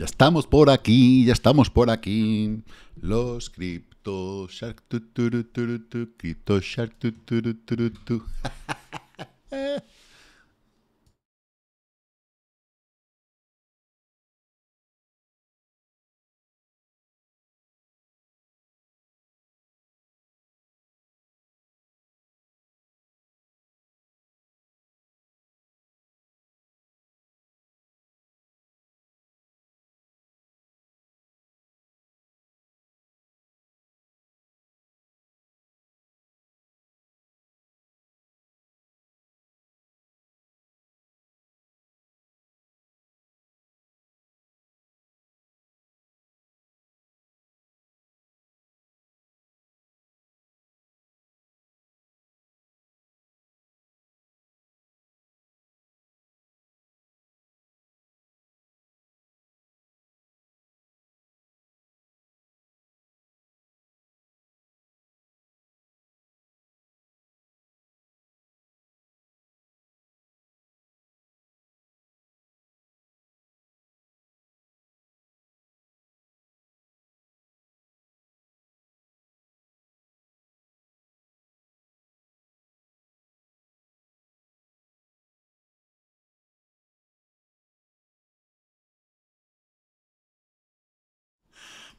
Ya estamos por aquí, ya estamos por aquí. Los CryptoSharks. CryptoSharks.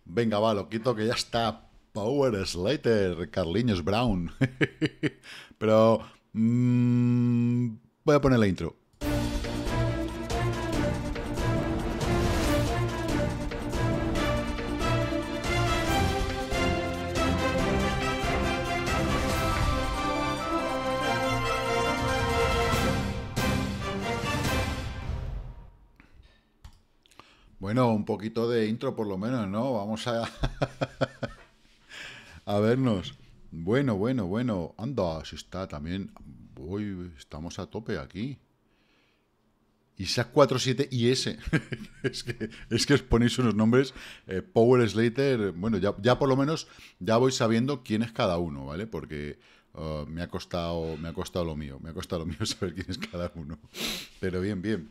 Venga, va, lo quito que ya está Power Slater, Carliños Brown. Pero voy a poner la intro. Bueno, un poquito de intro por lo menos, ¿no? Vamos a... a vernos. Bueno. Anda, si está también... Uy, estamos a tope aquí. Isaac 47 IS. es que os ponéis unos nombres. Power Slater... Bueno, ya por lo menos ya voy sabiendo quién es cada uno, ¿vale? Porque... me ha costado lo mío. Me ha costado lo mío saber quién es cada uno. Pero bien, bien.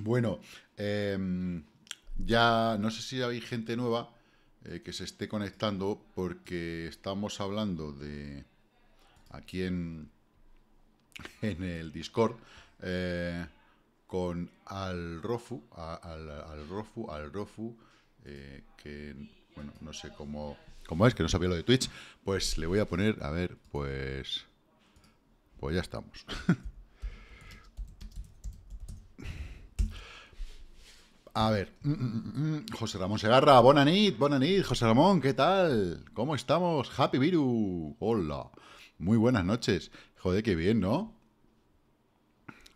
Bueno... ya no sé si hay gente nueva que se esté conectando, porque estamos hablando de aquí en el Discord con al Rofu, que bueno, no sé cómo es, que no sabía lo de Twitch, pues le voy a poner, a ver, pues ya estamos. A ver, José Ramón Segarra, bonanit, José Ramón, ¿qué tal? ¿Cómo estamos? Happy Viru, hola, muy buenas noches. Joder, qué bien, ¿no?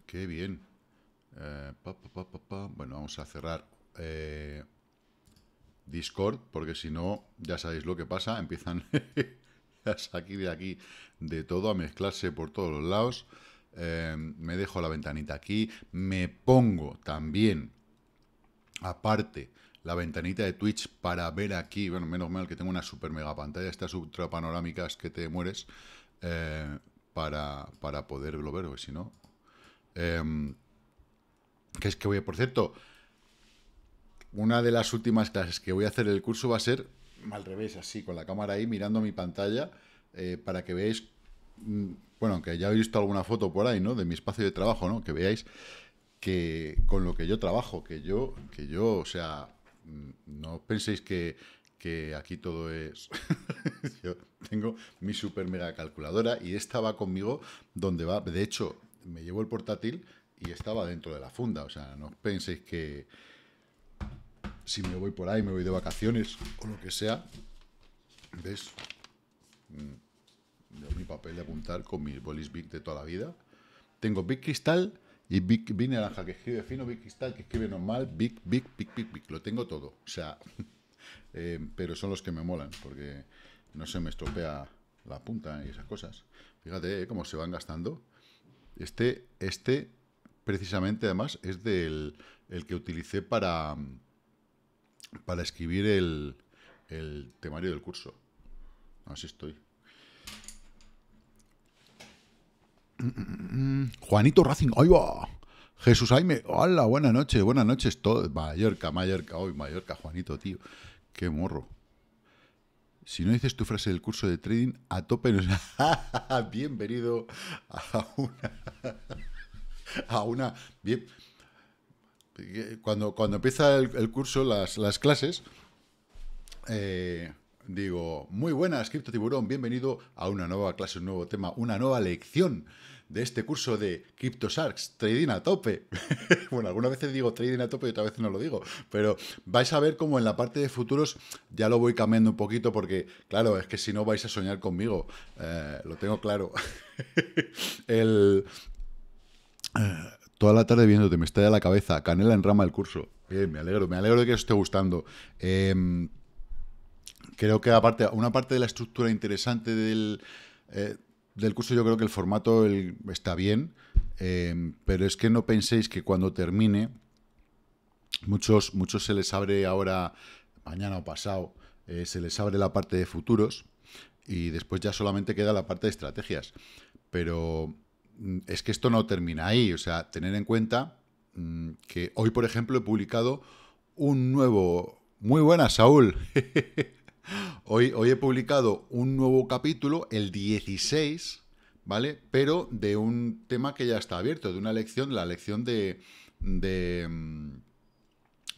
Qué bien. Bueno, vamos a cerrar Discord, porque si no, ya sabéis lo que pasa, empiezan aquí, de todo, a mezclarse por todos los lados. Me dejo la ventanita aquí, me pongo también... Aparte, la ventanita de Twitch para ver aquí... Bueno, menos mal que tengo una super mega pantalla, estas ultra panorámicas que te mueres, para poderlo ver, porque si no... que es que voy a... Por cierto, una de las últimas clases que voy a hacer el curso va a ser al revés, así, con la cámara ahí, mirando mi pantalla, para que veáis... Bueno, aunque ya habéis visto alguna foto por ahí, ¿no? De mi espacio de trabajo, ¿no? Que veáis... que con lo que yo trabajo, que yo, o sea, no penséis que aquí todo es... Yo tengo mi super mega calculadora y esta va conmigo donde va. De hecho, me llevo el portátil y esta va dentro de la funda. O sea, no penséis que si me voy por ahí, me voy de vacaciones o lo que sea. ¿Ves? Yo mi papel de apuntar con mis bolis Big de toda la vida. Tengo Big Cristal... Y Big Naranja, que escribe fino, Big Cristal, que escribe normal, Big, lo tengo todo, o sea, pero son los que me molan, porque no se me estropea la punta y esas cosas. Fíjate cómo se van gastando. Este, precisamente, además, es del el que utilicé para escribir el temario del curso. Así estoy. Juanito Racing, ahí va. Jesús Jaime, hola, buenas noches, todo. Mallorca, Mallorca, hoy Mallorca, Juanito, tío, qué morro. Si no dices tu frase del curso de trading, a tope nos... Bienvenido a una... Bien. Cuando empieza el curso, las clases, digo, muy buenas, Cripto Tiburón, bienvenido a una nueva clase, un nuevo tema, una nueva lección de este curso de CryptoSharks, trading a tope. Bueno, algunas veces digo trading a tope y otras veces no lo digo, pero vais a ver como en la parte de futuros ya lo voy cambiando un poquito porque, claro, es que si no vais a soñar conmigo, lo tengo claro. Toda la tarde viéndote, me estalla la cabeza, canela en rama el curso. Bien, me alegro de que os esté gustando. Creo que aparte, una parte de la estructura interesante del curso, yo creo que el formato está bien, pero es que no penséis que cuando termine, muchos se les abre ahora, mañana o pasado, se les abre la parte de futuros y después ya solamente queda la parte de estrategias. Pero es que esto no termina ahí, o sea, tener en cuenta que hoy, por ejemplo, he publicado un nuevo... Muy buenas, Saúl. Hoy he publicado un nuevo capítulo, el 16, ¿vale? Pero de un tema que ya está abierto, de una lección, la lección de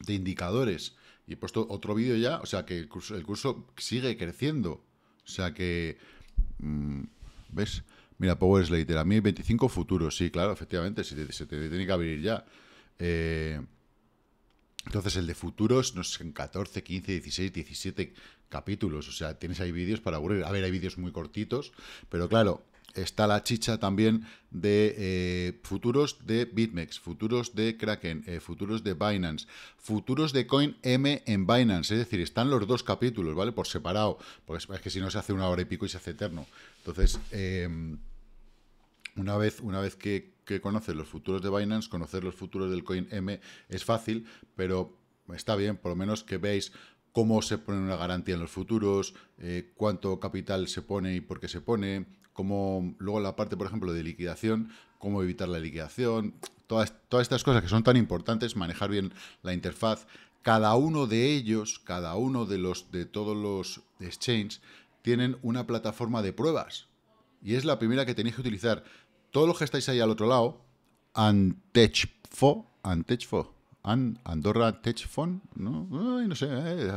indicadores. Y he puesto otro vídeo ya, o sea que el curso sigue creciendo. O sea que, ¿ves? Mira, Power Slater, a mí 25 futuros, sí, claro, efectivamente, se te tiene que abrir ya. Entonces el de futuros, no sé, en 14, 15, 16, 17 capítulos, o sea, tienes ahí vídeos para aburrir. A ver, hay vídeos muy cortitos, pero claro, está la chicha también de futuros de BitMEX, futuros de Kraken, futuros de Binance, futuros de CoinM en Binance, es decir, están los dos capítulos, ¿vale? Por separado, porque es que si no se hace una hora y pico y se hace eterno. Entonces, una vez que conoces los futuros de Binance, conocer los futuros del CoinM es fácil, pero está bien, por lo menos que veáis cómo se pone una garantía en los futuros, cuánto capital se pone y por qué se pone, cómo luego la parte, por ejemplo, de liquidación, cómo evitar la liquidación, todas estas cosas que son tan importantes, manejar bien la interfaz. Cada uno de ellos, cada uno de todos los exchanges, tienen una plataforma de pruebas y es la primera que tenéis que utilizar. Todos los que estáis ahí al otro lado, Andorra Techfon, ¿no? Ay, no sé,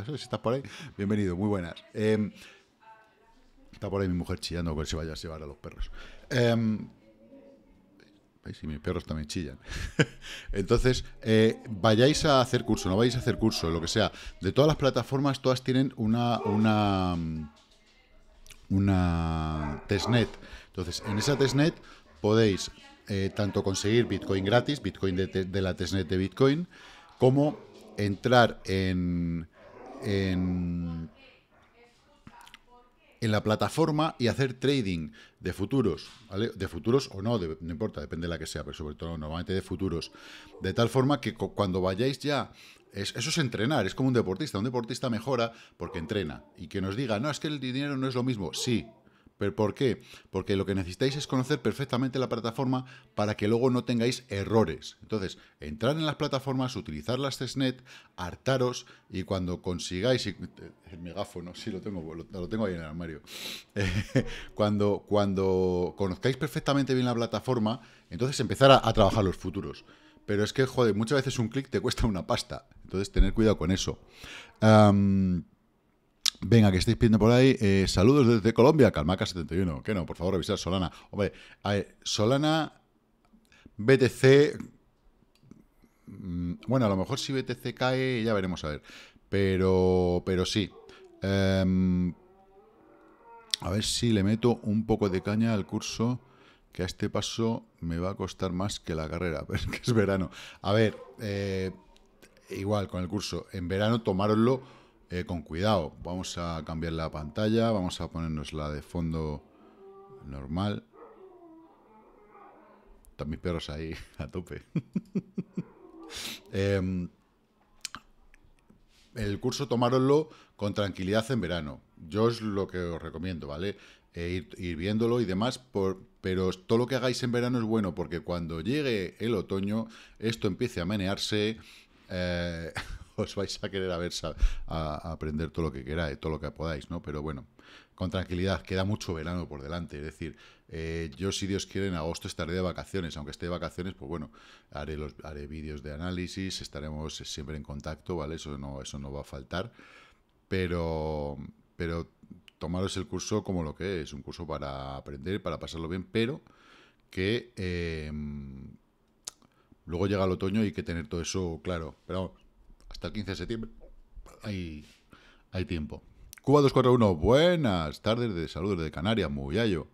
si estás por ahí. Bienvenido, muy buenas. Está por ahí mi mujer chillando con si vaya a llevar a los perros. ¿Veis? Y mis perros también chillan. Entonces, vayáis a hacer curso, no vayáis a hacer curso, lo que sea. De todas las plataformas, todas tienen una Testnet. Entonces, en esa Testnet podéis tanto conseguir Bitcoin gratis, Bitcoin de la Testnet de Bitcoin, como entrar en la plataforma y hacer trading de futuros, ¿vale? De futuros o no, no importa, depende de la que sea, pero sobre todo normalmente de futuros. De tal forma que cuando vayáis ya... Eso es entrenar, es como un deportista mejora porque entrena. Y que nos diga, no, es que el dinero no es lo mismo, sí. ¿Pero por qué? Porque lo que necesitáis es conocer perfectamente la plataforma para que luego no tengáis errores. Entonces, entrar en las plataformas, utilizar las testnet, hartaros y cuando consigáis... El megáfono, sí, lo tengo ahí en el armario. Cuando conozcáis perfectamente bien la plataforma, entonces empezar a trabajar los futuros. Pero es que, joder, muchas veces un clic te cuesta una pasta. Entonces, tener cuidado con eso. Venga, que estáis pidiendo por ahí. Saludos desde Colombia, Calmaca71. Que no, por favor, revisar Solana. Hombre, a ver, Solana, BTC... Bueno, a lo mejor si BTC cae, ya veremos a ver. Pero sí. A ver si le meto un poco de caña al curso... que a este paso me va a costar más que la carrera, pero es que es verano. A ver, igual con el curso, en verano tomároslo con cuidado. Vamos a cambiar la pantalla, vamos a ponernos la de fondo normal. Están mis perros ahí a tope. El curso tomároslo con tranquilidad en verano. Yo es lo que os recomiendo, ¿vale? ir viéndolo y demás, pero todo lo que hagáis en verano es bueno, porque cuando llegue el otoño, esto empiece a menearse, os vais a querer a aprender todo lo que queráis, todo lo que podáis, ¿no? Pero bueno, con tranquilidad, queda mucho verano por delante, es decir, yo si Dios quiere en agosto estaré de vacaciones, aunque esté de vacaciones, pues bueno, haré vídeos de análisis, estaremos siempre en contacto, ¿vale? Eso no va a faltar, pero tomaros el curso como lo que es, un curso para aprender, para pasarlo bien, pero que luego llega el otoño y hay que tener todo eso claro. Pero vamos, hasta el 15 de septiembre hay tiempo. Cuba 241, buenas tardes, de saludos de Canarias, Muyallo,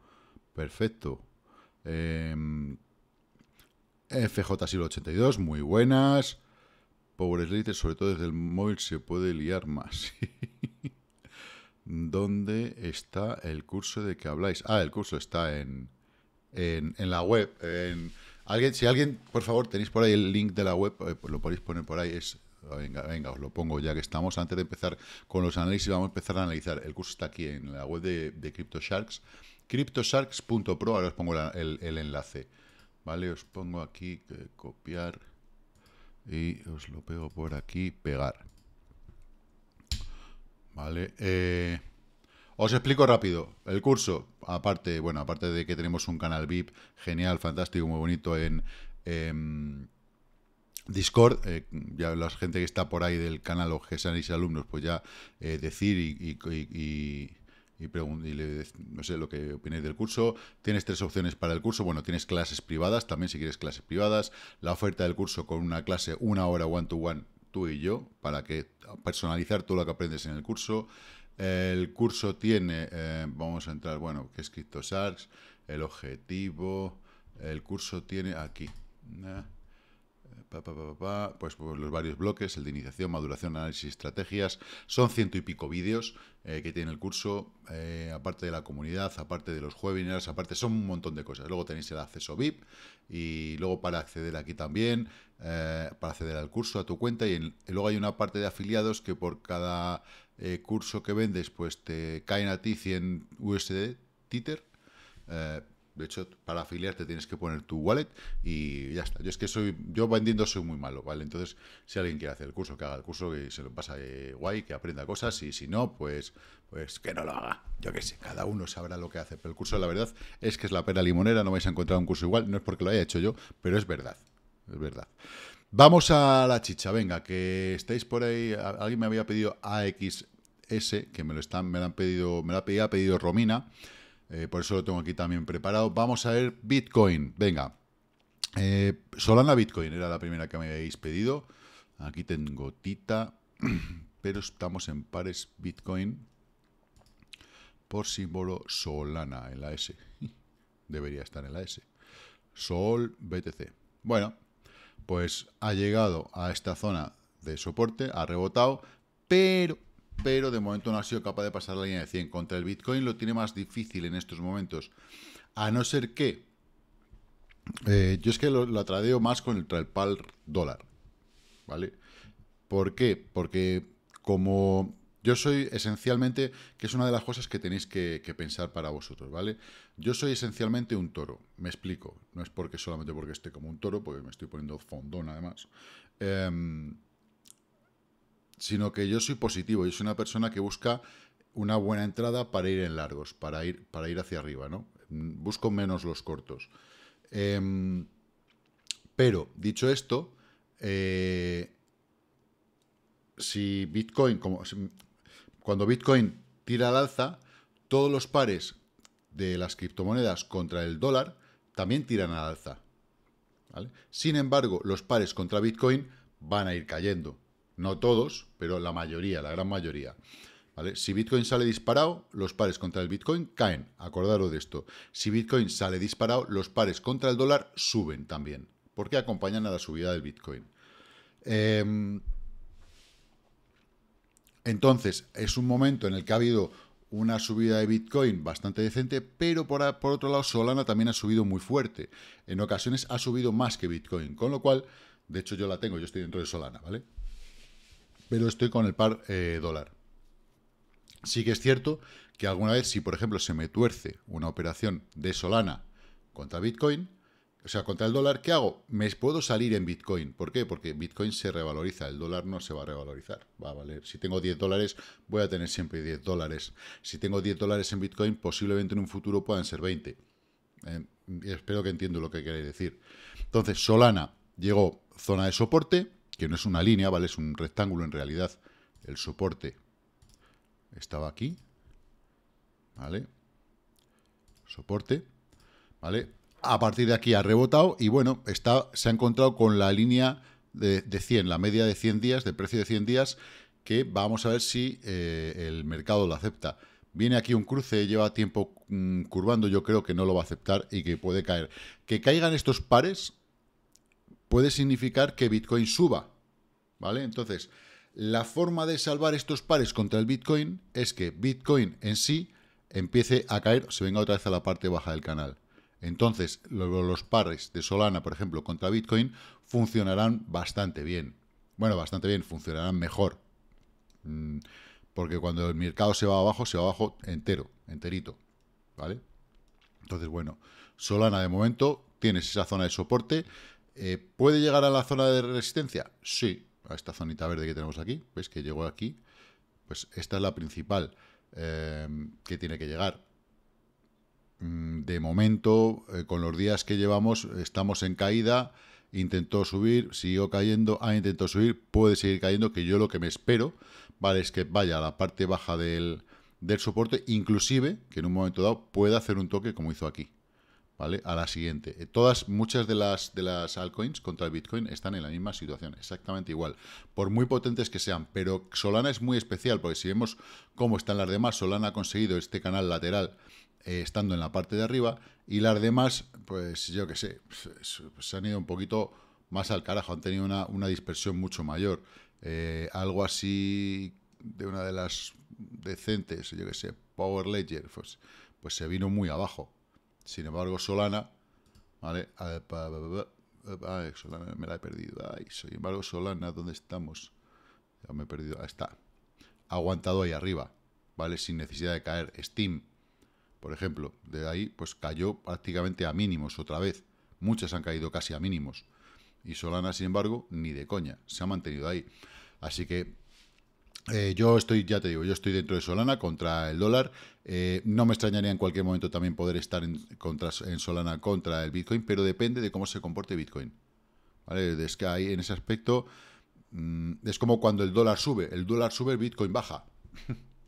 perfecto. FJ Silo 82, muy buenas. Power Slater, sobre todo desde el móvil se puede liar más. ¿Dónde está el curso de que habláis? Ah, el curso está en la web. Si alguien, por favor, tenéis por ahí el link de la web, pues lo podéis poner por ahí. Venga, os lo pongo ya que estamos. Antes de empezar con los análisis, vamos a empezar a analizar. El curso está aquí en la web de CryptoSharks. CryptoSharks.pro, ahora os pongo el enlace. Vale, os pongo aquí, copiar, y os lo pego por aquí, pegar. Vale, os explico rápido el curso, aparte de que tenemos un canal VIP genial, fantástico, muy bonito en Discord, ya la gente que está por ahí del canal, o que sean alumnos, pues ya decir y no sé lo que opináis del curso. Tienes tres opciones para el curso. Bueno, tienes clases privadas, también si quieres clases privadas, la oferta del curso con una clase, una hora one-to-one, tú y yo, para que personalizar todo lo que aprendes en el curso. El curso tiene, vamos a entrar, bueno, que es CryptoSharks, el objetivo, el curso tiene aquí, pues los varios bloques, el de iniciación, maduración, análisis, estrategias, son 100 y pico vídeos que tiene el curso, aparte de la comunidad, aparte de los webinars, aparte son un montón de cosas. Luego tenéis el acceso VIP y luego para acceder aquí también, para acceder al curso a tu cuenta, y luego hay una parte de afiliados que por cada curso que vendes, pues te caen a ti 100 USD Tether. De hecho, para afiliarte tienes que poner tu wallet y ya está. Yo es que yo vendiendo soy muy malo, ¿vale? Entonces, si alguien quiere hacer el curso, que haga el curso, que se lo pasa guay, que aprenda cosas, y si no, pues que no lo haga. Yo qué sé, cada uno sabrá lo que hace. Pero el curso, la verdad, es que es la pera limonera, no vais a encontrar un curso igual. No es porque lo haya hecho yo, pero es verdad, es verdad. Vamos a la chicha, venga, que estáis por ahí. Alguien me había pedido AXS, que me lo ha pedido Romina. Por eso lo tengo aquí también preparado. Vamos a ver Bitcoin. Venga. Solana Bitcoin era la primera que me habéis pedido. Aquí tengo Tita. Pero estamos en pares Bitcoin. Por símbolo Solana en la S. Debería estar en la S. Sol BTC. Bueno, pues ha llegado a esta zona de soporte. Ha rebotado. Pero de momento no ha sido capaz de pasar la línea de 100. Contra el Bitcoin lo tiene más difícil en estos momentos. A no ser que... yo es que lo tradeo más contra el par dólar, ¿vale? ¿Por qué? Porque como yo soy esencialmente... Que es una de las cosas que tenéis que pensar para vosotros, ¿vale? Yo soy esencialmente un toro, me explico. No es solamente porque esté como un toro, porque me estoy poniendo fondón además. Sino que yo soy positivo, yo soy una persona que busca una buena entrada para ir en largos, para ir hacia arriba, ¿no? Busco menos los cortos. Pero, dicho esto, si Bitcoin, cuando Bitcoin tira al alza, todos los pares de las criptomonedas contra el dólar también tiran al alza, ¿vale? Sin embargo, los pares contra Bitcoin van a ir cayendo. No todos, pero la mayoría, la gran mayoría, ¿vale? Si Bitcoin sale disparado, los pares contra el Bitcoin caen. Acordaros de esto. Si Bitcoin sale disparado, los pares contra el dólar suben también, porque acompañan a la subida del Bitcoin. Entonces, es un momento en el que ha habido una subida de Bitcoin bastante decente, pero por otro lado, Solana también ha subido muy fuerte. En ocasiones ha subido más que Bitcoin, con lo cual, de hecho yo la tengo, yo estoy dentro de Solana, ¿vale? Pero estoy con el par dólar. Sí que es cierto que alguna vez, si por ejemplo se me tuerce una operación de Solana contra Bitcoin, o sea, contra el dólar, ¿qué hago? Me puedo salir en Bitcoin. ¿Por qué? Porque Bitcoin se revaloriza, el dólar no se va a revalorizar. Va a valer. Si tengo 10 dólares, voy a tener siempre 10 dólares. Si tengo 10 dólares en Bitcoin, posiblemente en un futuro puedan ser 20. Espero que entiendo lo que queréis decir. Entonces, Solana llegó zona de soporte, que no es una línea, ¿vale? Es un rectángulo en realidad. El soporte estaba aquí, ¿vale? Soporte, ¿vale? A partir de aquí ha rebotado y, bueno, se ha encontrado con la línea de 100, la media de 100 días, del precio de 100 días, que vamos a ver si el mercado lo acepta. Viene aquí un cruce, lleva tiempo curvando, yo creo que no lo va a aceptar y que puede caer. Que caigan estos pares puede significar que Bitcoin suba, ¿vale? Entonces, la forma de salvar estos pares contra el Bitcoin es que Bitcoin en sí empiece a caer, se venga otra vez a la parte baja del canal. Entonces, los pares de Solana, por ejemplo, contra Bitcoin, funcionarán bastante bien. Bueno, bastante bien, funcionarán mejor. Porque cuando el mercado se va abajo entero, enterito, ¿vale? Entonces, bueno, Solana de momento tienes esa zona de soporte. ¿Puede llegar a la zona de resistencia? Sí, a esta zonita verde que tenemos aquí. ¿Ves que llegó aquí? Pues esta es la principal que tiene que llegar. De momento, con los días que llevamos, estamos en caída, intentó subir, siguió cayendo, intentó subir, puede seguir cayendo, que yo lo que me espero, vale, es que vaya a la parte baja del soporte, inclusive, que en un momento dado pueda hacer un toque como hizo aquí, ¿vale? A la siguiente. Muchas de las altcoins contra el Bitcoin están en la misma situación, exactamente igual, por muy potentes que sean, pero Solana es muy especial, porque si vemos cómo están las demás, Solana ha conseguido este canal lateral, estando en la parte de arriba, y las demás, pues yo que sé, se han ido un poquito más al carajo, han tenido una dispersión mucho mayor, algo así de una de las decentes, yo que sé, Power Slater, pues se vino muy abajo. Sin embargo, Solana, ¿vale? Ay, Solana me la he perdido, ay, sin embargo, Solana, ¿dónde estamos? Ya me he perdido, ahí está, aguantado ahí arriba, ¿vale? Sin necesidad de caer. Steam, por ejemplo, de ahí pues cayó prácticamente a mínimos otra vez. Muchas han caído casi a mínimos. Y Solana, sin embargo, ni de coña. Se ha mantenido ahí. Así que yo estoy, ya te digo, yo estoy dentro de Solana contra el dólar. No me extrañaría en cualquier momento también poder estar en Solana contra el Bitcoin, pero depende de cómo se comporte Bitcoin, ¿vale? Es que ahí en ese aspecto es como cuando el dólar sube, el Bitcoin baja.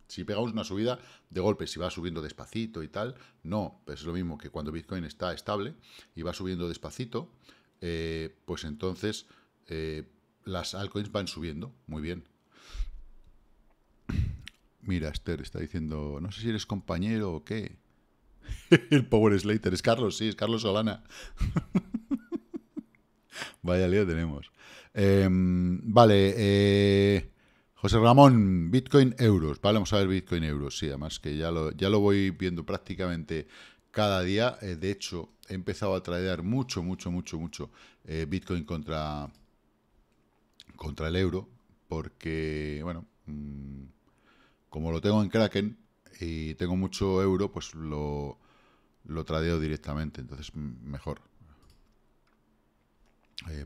Si pegamos una subida de golpe, si va subiendo despacito y tal, no, pues es lo mismo que cuando Bitcoin está estable y va subiendo despacito, pues entonces las altcoins van subiendo, muy bien. Mira, Esther está diciendo, no sé si eres compañero o qué. El Power Slater, es Carlos, sí, es Carlos Solana. Vaya lío tenemos. Vale, José Ramón, Bitcoin euros, ¿vale? Vamos a ver Bitcoin euros, sí, además que ya lo voy viendo prácticamente cada día. De hecho, he empezado a tradear mucho Bitcoin contra el euro, porque, bueno, como lo tengo en Kraken y tengo mucho euro, pues lo tradeo directamente, entonces mejor.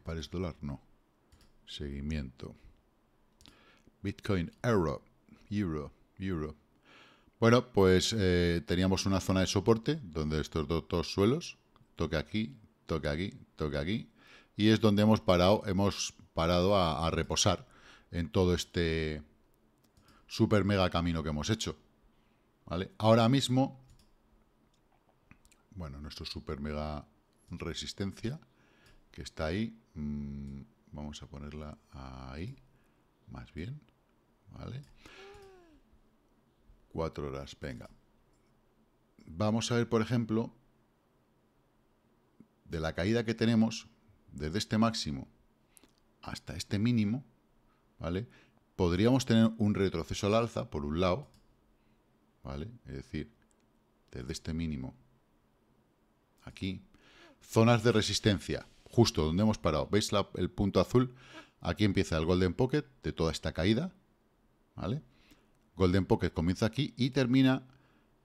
¿Pares dólar? No. Seguimiento. Bitcoin, euro. Bueno, pues teníamos una zona de soporte donde estos dos suelos, toque aquí, y es donde hemos parado a reposar en todo este super mega camino que hemos hecho, ¿vale? Ahora mismo, bueno, nuestro super mega resistencia que está ahí, vamos a ponerla ahí, más bien, ¿vale? 4 horas, venga. Vamos a ver, por ejemplo, de la caída que tenemos, desde este máximo hasta este mínimo, ¿vale? Podríamos tener un retroceso al alza, por un lado, ¿vale? Es decir, desde este mínimo, aquí, zonas de resistencia, justo donde hemos parado. ¿Veis el punto azul? Aquí empieza el Golden Pocket de toda esta caída, ¿vale? Golden Pocket comienza aquí y termina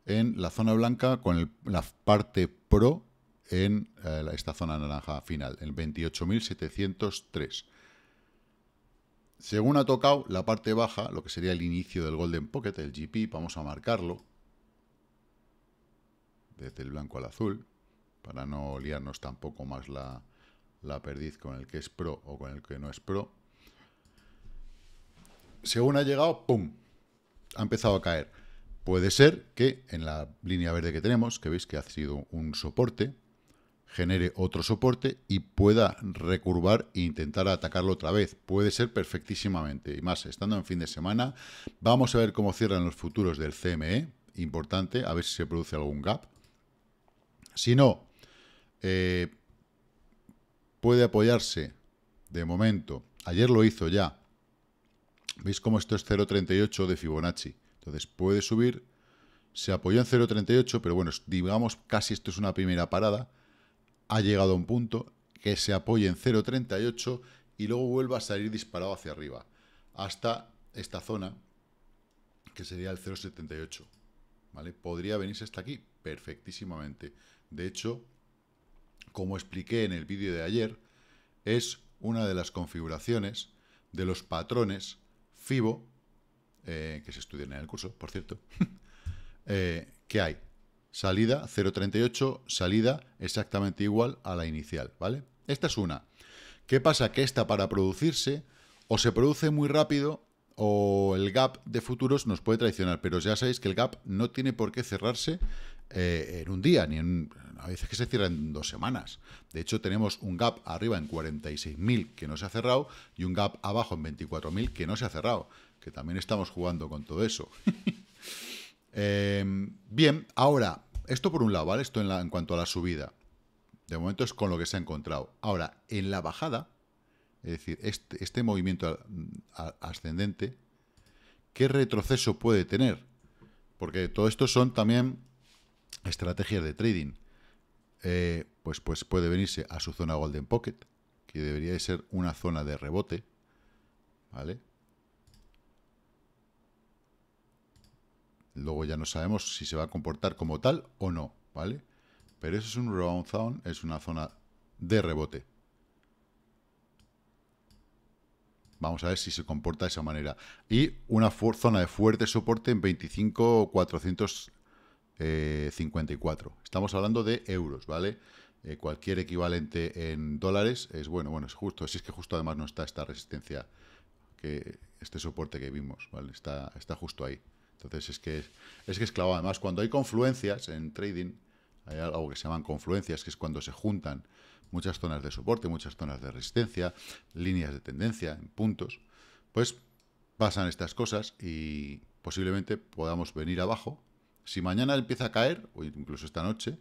en la zona blanca con la parte pro en esta zona naranja final, en 28.703. Según ha tocado la parte baja, lo que sería el inicio del Golden Pocket, el GP, vamos a marcarlo desde el blanco al azul, para no liarnos tampoco más la perdiz con el que es pro o con el que no es pro. Según ha llegado, ¡pum!, ha empezado a caer. Puede ser que en la línea verde que tenemos, que veis que ha sido un soporte, genere otro soporte y pueda recurvar e intentar atacarlo otra vez. Puede ser perfectísimamente, y más estando en fin de semana. Vamos a ver cómo cierran los futuros del CME, importante, a ver si se produce algún gap. Si no, puede apoyarse de momento. Ayer lo hizo ya. ¿Veis cómo esto es 0.38 de Fibonacci? Entonces puede subir, se apoyó en 0.38, pero bueno, digamos casi esto es una primera parada, ha llegado a un punto que se apoye en 0.38 y luego vuelva a salir disparado hacia arriba, hasta esta zona, que sería el 0.78, ¿vale? Podría venirse hasta aquí perfectísimamente. De hecho, como expliqué en el vídeo de ayer, es una de las configuraciones de los patrones FIBO, que se estudian en el curso, por cierto, que hay salida 0.38, salida exactamente igual a la inicial, ¿vale? Esta es una. ¿Qué pasa? Que esta, para producirse, o se produce muy rápido, o el gap de futuros nos puede traicionar, pero ya sabéis que el gap no tiene por qué cerrarse en un día, ni en, a veces que se cierra en 2 semanas. De hecho, tenemos un gap arriba en 46.000 que no se ha cerrado y un gap abajo en 24.000 que no se ha cerrado, que también estamos jugando con todo eso. Bien, ahora, esto por un lado, ¿vale? Esto en cuanto a la subida. De momento es con lo que se ha encontrado. Ahora, en la bajada, es decir, este movimiento ascendente, ¿qué retroceso puede tener? Porque todo esto son también estrategias de trading. Pues puede venirse a su zona Golden Pocket, que debería de ser una zona de rebote, ¿vale? Luego ya no sabemos si se va a comportar como tal o no, ¿vale? Pero eso es un round zone, es una zona de rebote. Vamos a ver si se comporta de esa manera. Y una zona de fuerte soporte en 25.454. Estamos hablando de euros, ¿vale? Cualquier equivalente en dólares es bueno, es justo. Si es que justo además no está esta resistencia, que este soporte que vimos, ¿vale? Está justo ahí. Entonces es claro, además cuando hay confluencias en trading, hay algo que se llaman confluencias, que es cuando se juntan muchas zonas de soporte, muchas zonas de resistencia, líneas de tendencia, en puntos, pues pasan estas cosas y posiblemente podamos venir abajo. Si mañana empieza a caer, o incluso esta noche,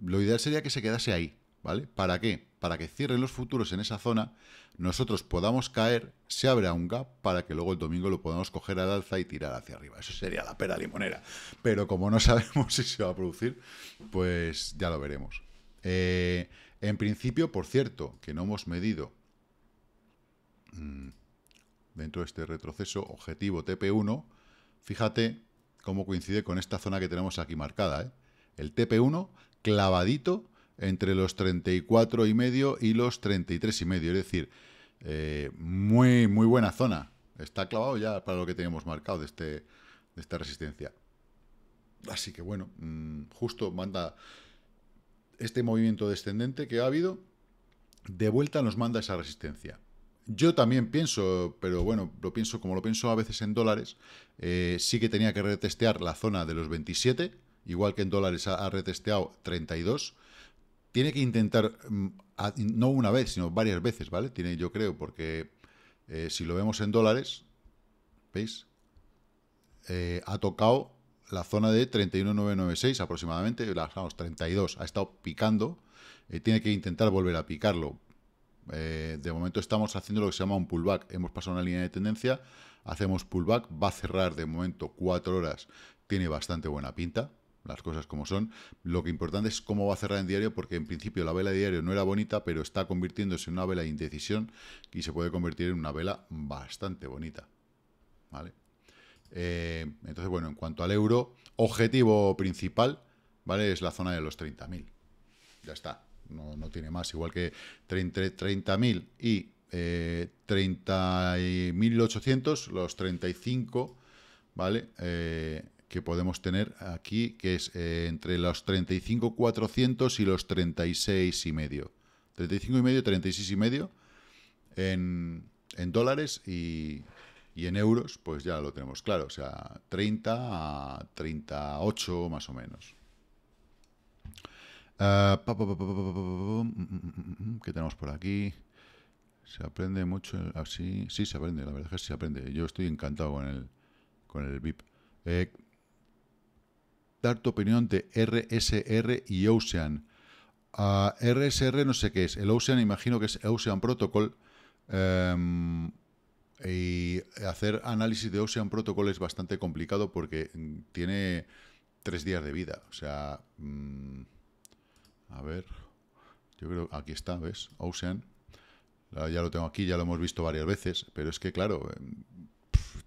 lo ideal sería que se quedase ahí, ¿vale? ¿Para qué? Para que cierren los futuros en esa zona, nosotros podamos caer, se abra un gap para que luego el domingo lo podamos coger al alza y tirar hacia arriba. Eso sería la pera limonera. Pero como no sabemos si se va a producir, pues ya lo veremos. En principio, por cierto, que no hemos medido dentro de este retroceso objetivo TP1, fíjate cómo coincide con esta zona que tenemos aquí marcada, ¿eh? El TP1 clavadito entre los 34,5 y los 33,5, es decir, muy buena zona. Está clavado ya para lo que teníamos marcado de esta resistencia. Así que bueno, justo manda este movimiento descendente que ha habido, de vuelta nos manda esa resistencia. Yo también pienso, pero bueno, lo pienso como lo pienso a veces en dólares, sí que tenía que retestear la zona de los 27, igual que en dólares ha retesteado 32, tiene que intentar, no una vez, sino varias veces, ¿vale? Tiene, yo creo, porque si lo vemos en dólares, ¿veis? Ha tocado la zona de 31.996 aproximadamente, vamos, 32, ha estado picando, tiene que intentar volver a picarlo. De momento estamos haciendo lo que se llama un pullback, hemos pasado una línea de tendencia, hacemos pullback, va a cerrar de momento 4 horas, tiene bastante buena pinta. Las cosas como son. Lo que importante es cómo va a cerrar en diario, porque en principio la vela de diario no era bonita, pero está convirtiéndose en una vela de indecisión y se puede convertir en una vela bastante bonita, ¿vale? Entonces, bueno, en cuanto al euro, objetivo principal, ¿vale? Es la zona de los 30.000. Ya está, no tiene más. Igual que 30.000 y 30.800, los 35, ¿vale? Que podemos tener aquí, que es entre los 35.400 y los 36,5. 35,5, 36,5 en dólares y en euros, pues ya lo tenemos claro. O sea, 30 a 38 más o menos. ¿Qué tenemos por aquí? Se aprende mucho así. Sí, se aprende, la verdad es que se aprende. Yo estoy encantado con el VIP. Dar tu opinión de RSR y Ocean. RSR no sé qué es. El Ocean imagino que es Ocean Protocol. Y hacer análisis de Ocean Protocol es bastante complicado porque tiene 3 días de vida. O sea, a ver, yo creo que aquí está, ¿ves? Ocean. Ya lo tengo aquí, ya lo hemos visto varias veces, pero es que, claro,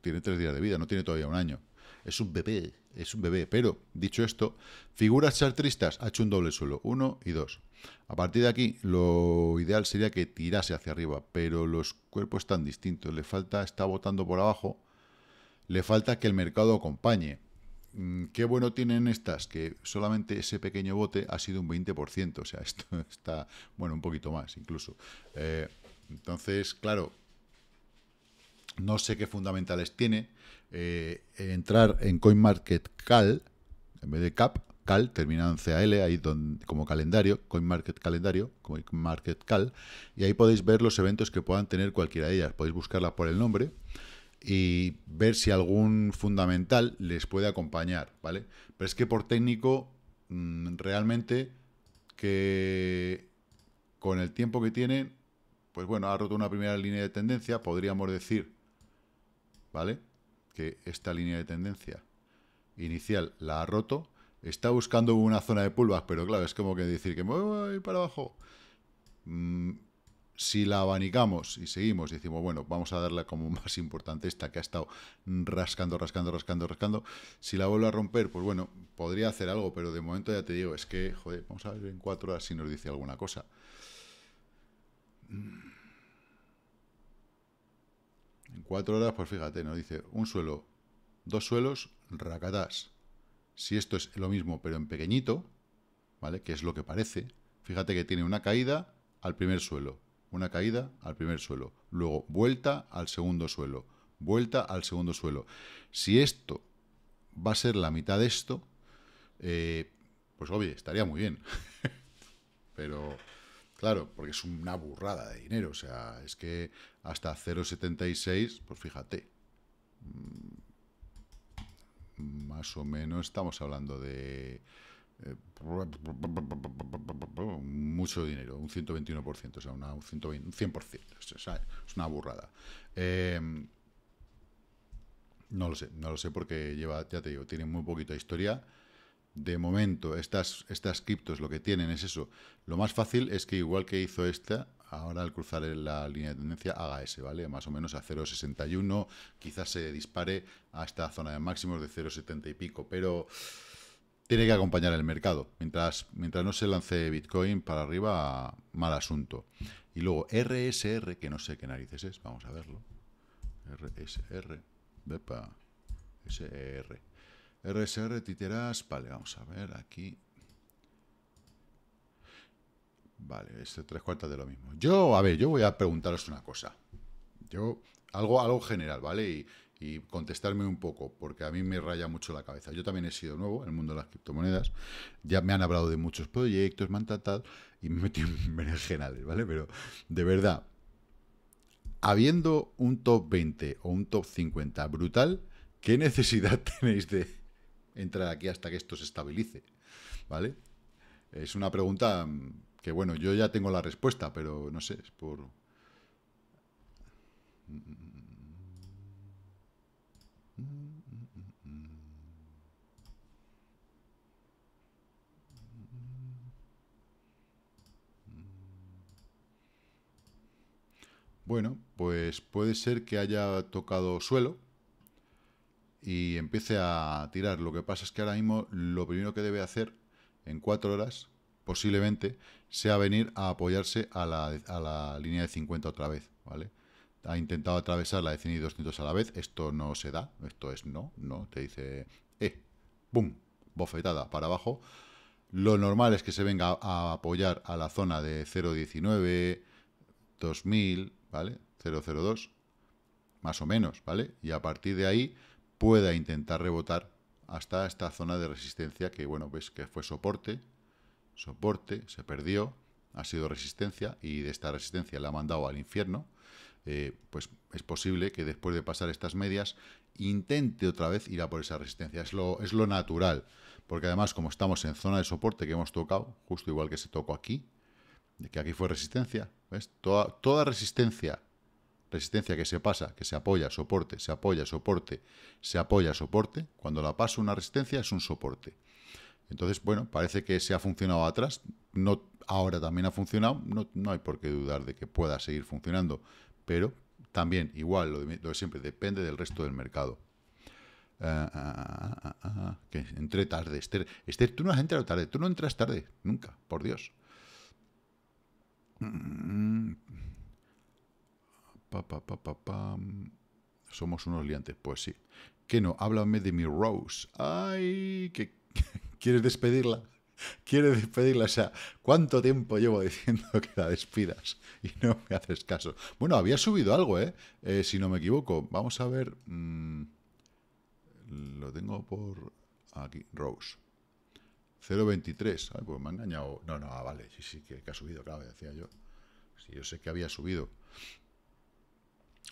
tiene 3 días de vida, no tiene todavía 1 año. Es un bebé, pero, dicho esto, figuras chartristas, ha hecho un doble suelo, 1 y 2. A partir de aquí, lo ideal sería que tirase hacia arriba, pero los cuerpos están distintos, le falta, está botando por abajo, le falta que el mercado acompañe. Qué bueno tienen estas, que solamente ese pequeño bote ha sido un 20%, o sea, esto está, bueno, un poquito más incluso. Entonces, claro, no sé qué fundamentales tiene. Entrar en CoinMarketCal, en vez de Cap, Cal, terminado en CAL, ahí donde, como calendario, CoinMarketCal, y ahí podéis ver los eventos que puedan tener cualquiera de ellas, podéis buscarlas por el nombre y ver si algún fundamental les puede acompañar, ¿vale? Pero es que por técnico, realmente, que con el tiempo que tienen, pues bueno, ha roto una primera línea de tendencia, podríamos decir, ¿vale? Que esta línea de tendencia inicial la ha roto, está buscando una zona de pullback, pero claro, es como que decir que me voy para abajo. Si la abanicamos y seguimos y decimos, bueno, vamos a darle como más importante esta que ha estado rascando, si la vuelve a romper, pues bueno, podría hacer algo, pero de momento ya te digo, es que, joder, vamos a ver en 4 horas si nos dice alguna cosa. En 4 horas, pues fíjate, nos dice un suelo, 2 suelos, racatás. Si esto es lo mismo, pero en pequeñito, ¿vale? Que es lo que parece. Fíjate que tiene una caída al primer suelo. Una caída al primer suelo. Luego, vuelta al segundo suelo. Vuelta al segundo suelo. Si esto va a ser la mitad de esto, pues obvio, estaría muy bien. Pero, claro, porque es una burrada de dinero. O sea, es que hasta 0,76, pues fíjate. Más o menos estamos hablando de mucho dinero, un 121%, o sea, un 100%, o sea, es una burrada. No lo sé porque lleva, ya te digo, tiene muy poquita historia. De momento, estas criptos lo que tienen es eso. Lo más fácil es que igual que hizo esta, ahora al cruzar la línea de tendencia haga ese, ¿vale? Más o menos a 0,61, quizás se dispare a esta zona de máximos de 0,70 y pico, pero tiene que acompañar el mercado. Mientras no se lance Bitcoin para arriba, mal asunto. Y luego RSR, que no sé qué narices es, vamos a verlo. RSR, bepa, SR. RSR, titeras, vale, vamos a ver aquí. Vale, esto 3/4 de lo mismo. Yo, a ver, yo voy a preguntaros una cosa. Algo general, ¿vale? Y contestarme un poco, porque a mí me raya mucho la cabeza. Yo también he sido nuevo en el mundo de las criptomonedas. Ya me han hablado de muchos proyectos, me han tratado y me metí en berenjenales, ¿vale? Pero, de verdad, habiendo un top 20 o un top 50 brutal, ¿qué necesidad tenéis de entrar aquí hasta que esto se estabilice? ¿Vale? Es una pregunta que, bueno, yo ya tengo la respuesta, pero no sé, es por... Bueno, pues puede ser que haya tocado suelo y empiece a tirar. Lo que pasa es que ahora mismo lo primero que debe hacer en 4 horas posiblemente sea venir a apoyarse a la línea de 50 otra vez, ¿vale? Ha intentado atravesar la de 100 y 200 a la vez, esto no se da, esto es no, te dice, ¡bum!, bofetada para abajo. Lo normal es que se venga a apoyar a la zona de 0.19, 2000, ¿vale? 0.02, más o menos, ¿vale? Y a partir de ahí pueda intentar rebotar hasta esta zona de resistencia que, bueno, ves que fue soporte, se perdió, ha sido resistencia y de esta resistencia la ha mandado al infierno. Pues es posible que después de pasar estas medias intente otra vez ir a por esa resistencia. Es lo natural, porque además como estamos en zona de soporte que hemos tocado, justo igual que se tocó aquí, que aquí fue resistencia, ¿ves? Toda resistencia que se pasa, que se apoya, soporte, se apoya, soporte, se apoya, soporte, cuando la paso una resistencia es un soporte. Entonces, bueno, parece que se ha funcionado atrás, no, ahora también ha funcionado, no hay por qué dudar de que pueda seguir funcionando, pero también, igual, lo de siempre, depende del resto del mercado. Que entré tarde, Esther. Esther, tú no has entrado tarde, tú no entras tarde, nunca, por Dios. Somos unos liantes, pues sí. Que no, háblame de mi Rose. Ay, que ¿quieres despedirla? ¿Quieres despedirla? O sea, ¿cuánto tiempo llevo diciendo que la despidas? Y no me haces caso. Bueno, había subido algo, ¿eh? Si no me equivoco. Vamos a ver. Lo tengo por aquí. Rose. 0.23. Ay, pues me ha engañado. No, vale. Sí, que ha subido, claro, decía yo. Sí, yo sé que había subido.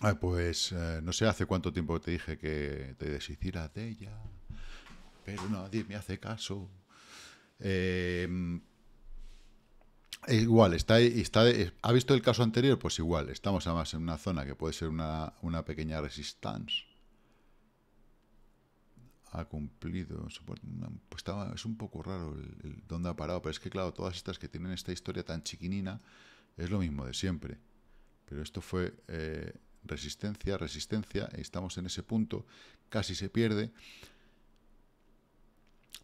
Ay, pues no sé hace cuánto tiempo te dije que te deshicieras de ella. Pero nadie me hace caso. Igual, ¿ha visto el caso anterior? Pues igual, estamos además en una zona que puede ser una pequeña resistencia. Ha cumplido, pues es un poco raro el dónde ha parado, pero es que claro, todas estas que tienen esta historia tan chiquinina es lo mismo de siempre. Pero esto fue resistencia, estamos en ese punto, casi se pierde.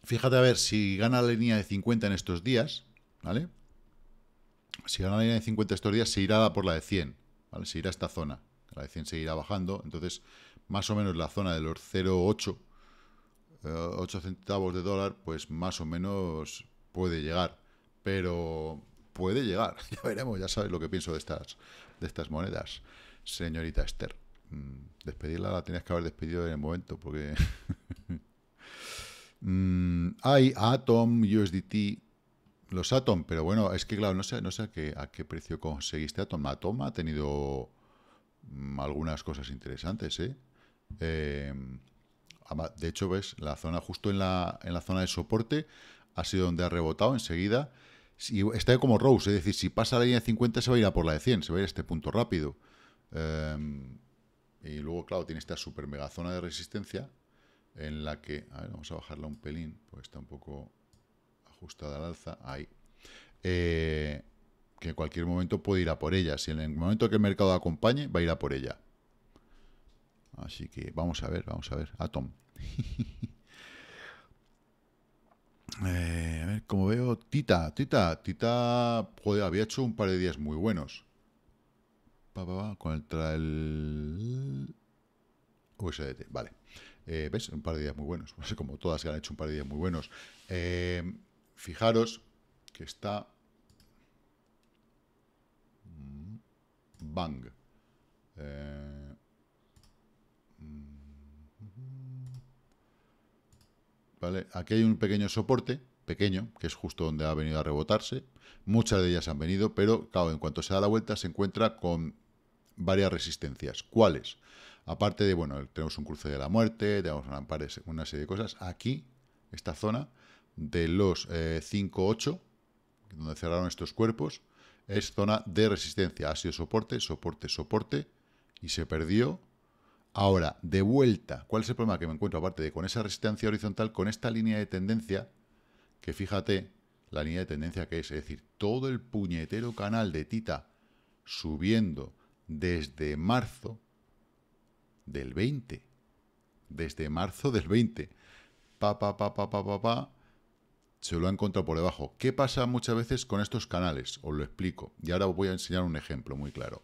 Fíjate a ver, si gana la línea de 50 en estos días, ¿vale? Si gana la línea de 50 estos días, se irá por la de 100, ¿vale? Se irá a esta zona. La de 100 seguirá bajando, entonces, más o menos la zona de los 0,8, 8 centavos de dólar, pues más o menos puede llegar. Pero puede llegar, ya veremos, ya sabes lo que pienso de estas monedas. Señorita Esther, despedirla la tenías que haber despedido en el momento, porque... hay Atom, USDT, los Atom, pero bueno, es que claro, no sé a qué precio conseguiste Atom. Atom ha tenido algunas cosas interesantes, de hecho, ves, la zona justo en la zona de soporte ha sido donde ha rebotado enseguida. Está como Rose, es decir, si pasa la línea de 50 se va a ir a por la de 100, se va a ir a este punto rápido. Y luego, claro, tiene esta super mega zona de resistencia, en la que, a ver, vamos a bajarla un pelín, pues está un poco ajustada al alza, ahí, que en cualquier momento puede ir a por ella. Si en el momento que el mercado acompañe, va a ir a por ella. Así que vamos a ver, Atom. A ver, como veo, Tita, joder, había hecho un par de días muy buenos. Contra el USDT, vale. ¿Ves? Un par de días muy buenos. No sé, como todas que han hecho un par de días muy buenos. Fijaros que está... Bang. Vale, aquí hay un pequeño soporte, pequeño, que es justo donde ha venido a rebotarse. Muchas de ellas han venido, pero claro, en cuanto se da la vuelta se encuentra con varias resistencias. ¿Cuáles? Aparte de, bueno, tenemos un cruce de la muerte, tenemos una serie de cosas. Aquí, esta zona de los 5-8, donde cerraron estos cuerpos, es zona de resistencia. Ha sido soporte, y se perdió. Ahora, de vuelta, ¿cuál es el problema que me encuentro? Aparte de con esa resistencia horizontal, con esta línea de tendencia, que fíjate, la línea de tendencia que es decir, todo el puñetero canal de Tita subiendo desde marzo, del 20, desde marzo del 20. Se lo ha encontrado por debajo. ¿Qué pasa muchas veces con estos canales? Os lo explico. Y ahora os voy a enseñar un ejemplo muy claro.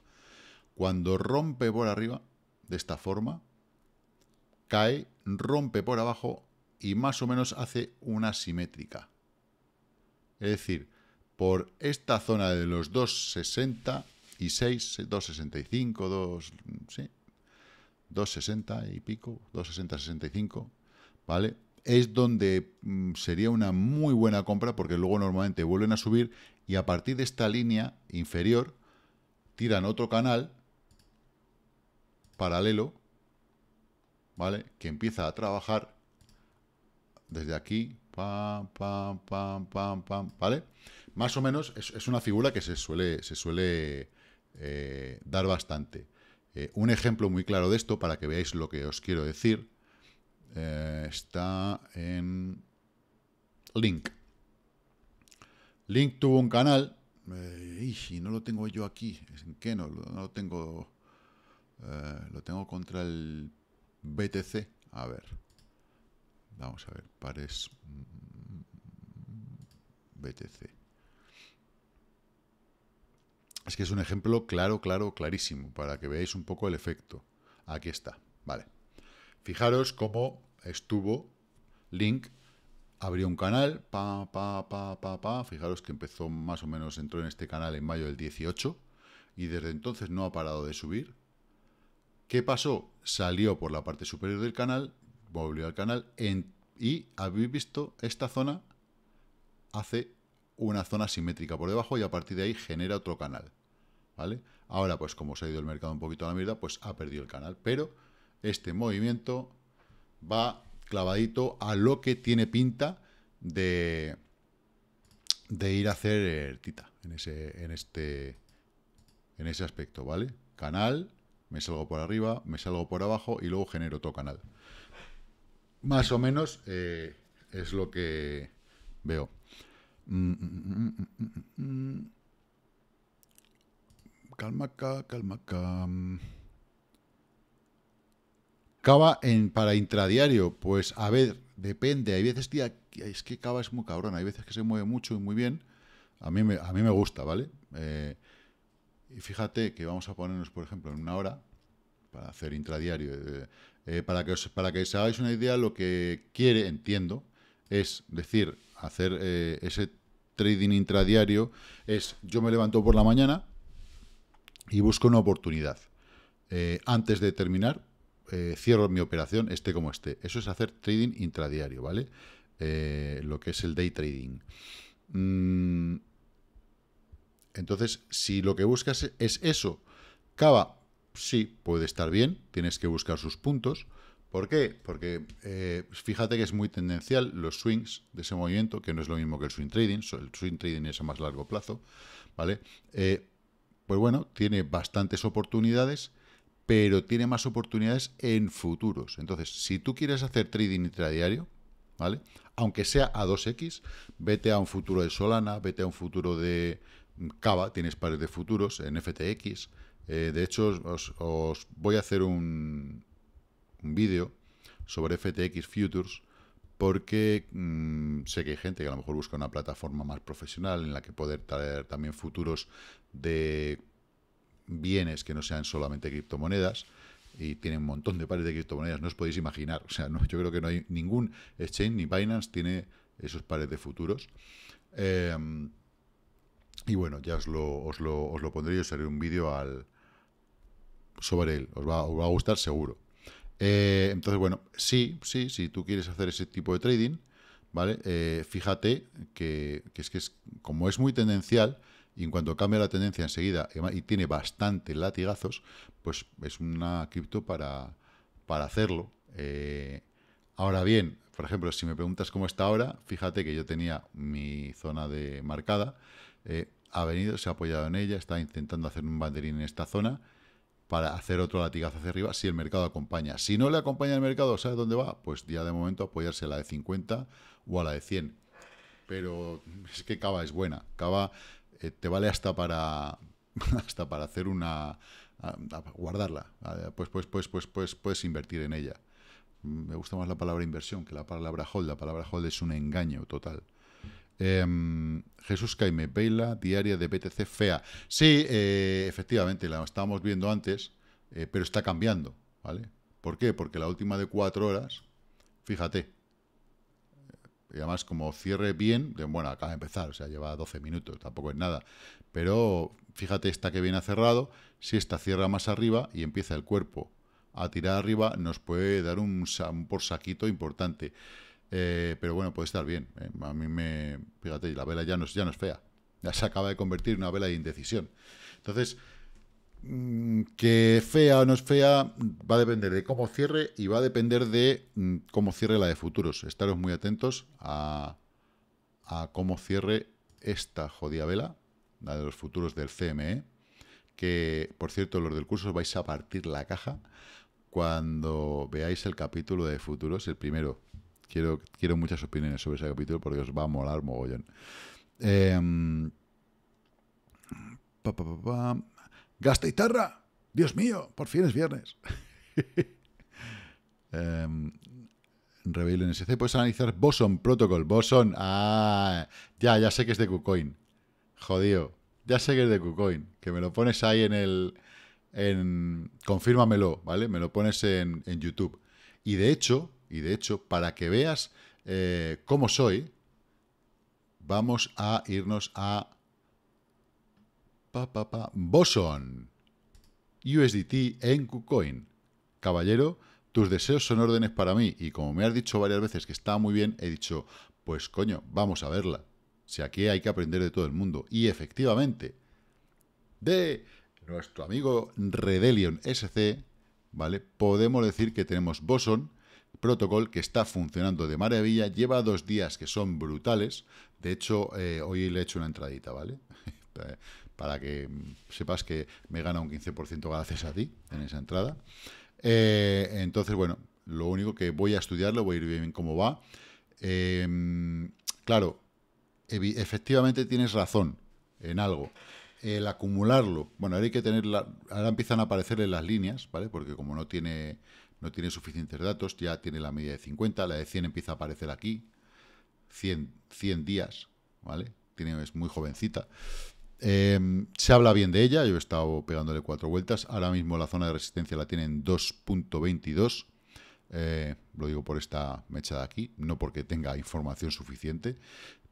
Cuando rompe por arriba, de esta forma, cae, rompe por abajo y más o menos hace una simétrica. Es decir, por esta zona de los 266, 265, 2, sí, 260 y pico, 260, 65, ¿vale? Es donde sería una muy buena compra, porque luego normalmente vuelven a subir y a partir de esta línea inferior tiran otro canal paralelo, ¿vale? Que empieza a trabajar desde aquí, pam, pam, pam, pam, pam, ¿vale? Más o menos es una figura que se suele dar bastante. Un ejemplo muy claro de esto, para que veáis lo que os quiero decir, está en Link. Link tuvo un canal, y no lo tengo yo aquí, ¿en qué no? No lo tengo, lo tengo contra el BTC, a ver, vamos a ver, pares BTC. Es que es un ejemplo claro, claro, clarísimo, para que veáis un poco el efecto. Aquí está, vale. Fijaros cómo estuvo Link, abrió un canal, fijaros que empezó más o menos, entró en este canal en mayo del 18, y desde entonces no ha parado de subir. ¿Qué pasó? Salió por la parte superior del canal, volvió al canal, y habéis visto esta zona hace una zona simétrica por debajo y a partir de ahí genera otro canal, ¿vale? Ahora, pues como se ha ido el mercado un poquito a la mierda, pues ha perdido el canal, pero este movimiento va clavadito a lo que tiene pinta de ir a hacer tita en ese aspecto, ¿vale? Canal, me salgo por arriba, me salgo por abajo y luego genero otro canal. Más o menos es lo que veo. Calma. Cava para intradiario, pues a ver, depende. Hay veces, tía, es que Cava es muy cabrón. Hay veces que se mueve mucho y muy bien. A mí me gusta, ¿vale? Y fíjate que vamos a ponernos, por ejemplo, en una hora para hacer intradiario. Para que os hagáis una idea, lo que quiere, entiendo, es decir, hacer ese trading intradiario es: yo me levanto por la mañana y busco una oportunidad. Antes de terminar, cierro mi operación, esté como esté. Eso es hacer trading intradiario, ¿vale? Lo que es el day trading. Entonces, si lo que buscas es eso, Cava, sí, puede estar bien, tienes que buscar sus puntos. ¿Por qué? Porque fíjate que es muy tendencial los swings de ese movimiento, que no es lo mismo que el swing trading. El swing trading es a más largo plazo, ¿vale? Pues bueno, tiene bastantes oportunidades, pero tiene más oportunidades en futuros. Entonces, si tú quieres hacer trading intradiario, ¿vale? Aunque sea a 2X, vete a un futuro de Solana, vete a un futuro de Cava, tienes pares de futuros en FTX. De hecho, os voy a hacer un vídeo sobre FTX Futures, porque sé que hay gente que a lo mejor busca una plataforma más profesional en la que poder traer también futuros de bienes que no sean solamente criptomonedas, y tienen un montón de pares de criptomonedas, no os podéis imaginar. O sea, no, yo creo que no hay ningún exchange, ni Binance tiene esos pares de futuros. Y bueno, ya os lo pondré, os haré un vídeo sobre él, os va a gustar seguro. Entonces, bueno, si tú quieres hacer ese tipo de trading, ¿vale? Fíjate que es como es muy tendencial, y en cuanto cambia la tendencia enseguida y tiene bastante latigazos, pues es una cripto para hacerlo. Ahora bien, por ejemplo, si me preguntas cómo está ahora, fíjate que yo tenía mi zona de marcada, ha venido, se ha apoyado en ella, está intentando hacer un banderín en esta zona para hacer otro latigazo hacia arriba, si el mercado acompaña. Si no le acompaña el mercado, ¿sabes dónde va? Pues ya de momento apoyarse a la de 50 o a la de 100. Pero es que Cava es buena. Cava te vale hasta para hacer guardarla. Pues puedes invertir en ella. Me gusta más la palabra inversión que la palabra hold. La palabra hold es un engaño total. Jesús Jaime, vela diaria de BTC fea. Sí, efectivamente, la estábamos viendo antes, pero está cambiando, ¿vale? ¿Por qué? Porque la última de 4 horas, fíjate, y además como cierre bien, bueno, acaba de empezar, o sea, lleva 12 minutos, tampoco es nada, pero fíjate esta que viene cerrado, si esta cierra más arriba y empieza el cuerpo a tirar arriba, nos puede dar un por saquito importante. Pero bueno, puede estar bien. A mí me... Fíjate, la vela ya no es fea. Ya se acaba de convertir en una vela de indecisión. Entonces, que fea o no es fea, va a depender de cómo cierre y va a depender de cómo cierre la de futuros. Estaros muy atentos a cómo cierre esta jodida vela, la de los futuros del CME, que, por cierto, los del curso vais a partir la caja cuando veáis el capítulo de futuros, el primero. Quiero muchas opiniones sobre ese capítulo porque os va a molar mogollón. ¡Gasteitarra! ¡Dios mío! ¡Por fin es viernes! Reveal NSC. Puedes analizar Boson Protocol. Boson. ¡Ah! Ya sé que es de KuCoin. Jodido. Ya sé que es de KuCoin. Que me lo pones ahí en el... Confírmamelo, ¿vale? Me lo pones en YouTube. Y de hecho... para que veas cómo soy, vamos a irnos a Boson USDT en KuCoin. Caballero, tus deseos son órdenes para mí. Y como me has dicho varias veces que está muy bien, he dicho, pues coño, vamos a verla. Si aquí hay que aprender de todo el mundo. Y efectivamente, de nuestro amigo Redelion SC, ¿vale? Podemos decir que tenemos Boson Protocol, que está funcionando de maravilla, lleva 2 días que son brutales. De hecho, hoy le he hecho una entradita, ¿vale? Para que sepas que me gana un 15% gracias a ti en esa entrada. Entonces, bueno, lo único que voy a estudiarlo, voy a ir bien cómo va. Claro, efectivamente tienes razón en algo. El acumularlo, bueno, ahora hay que tener, ahora empiezan a aparecerle las líneas, ¿vale? Porque como no tiene suficientes datos, ya tiene la media de 50, la de 100 empieza a aparecer aquí, 100 días, ¿vale? Es muy jovencita. Se habla bien de ella, yo he estado pegándole 4 vueltas, ahora mismo la zona de resistencia la tiene en 2.22, lo digo por esta mecha de aquí, no porque tenga información suficiente,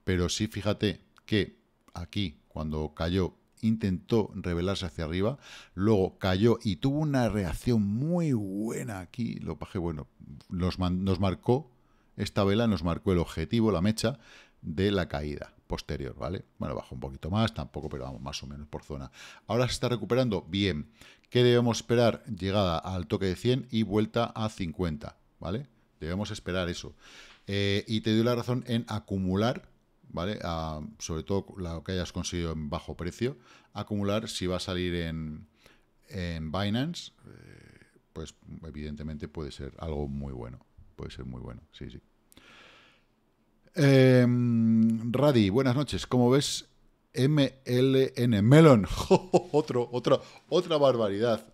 pero sí fíjate que aquí, cuando cayó, intentó rebelarse hacia arriba, luego cayó y tuvo una reacción muy buena aquí, lo bajé, bueno, nos marcó, esta vela nos marcó el objetivo, la mecha de la caída posterior, ¿vale? Bueno, bajó un poquito más, tampoco, pero vamos, más o menos por zona. Ahora se está recuperando, bien. ¿Qué debemos esperar? Llegada al toque de 100 y vuelta a 50, ¿vale? Debemos esperar eso. Y te doy la razón en acumular, ¿vale? Sobre todo lo que hayas conseguido en bajo precio, acumular. Si va a salir en Binance, pues evidentemente puede ser algo muy bueno, puede ser muy bueno, sí, sí. Radi, buenas noches, ¿cómo ves? MLN, Melon, otra barbaridad,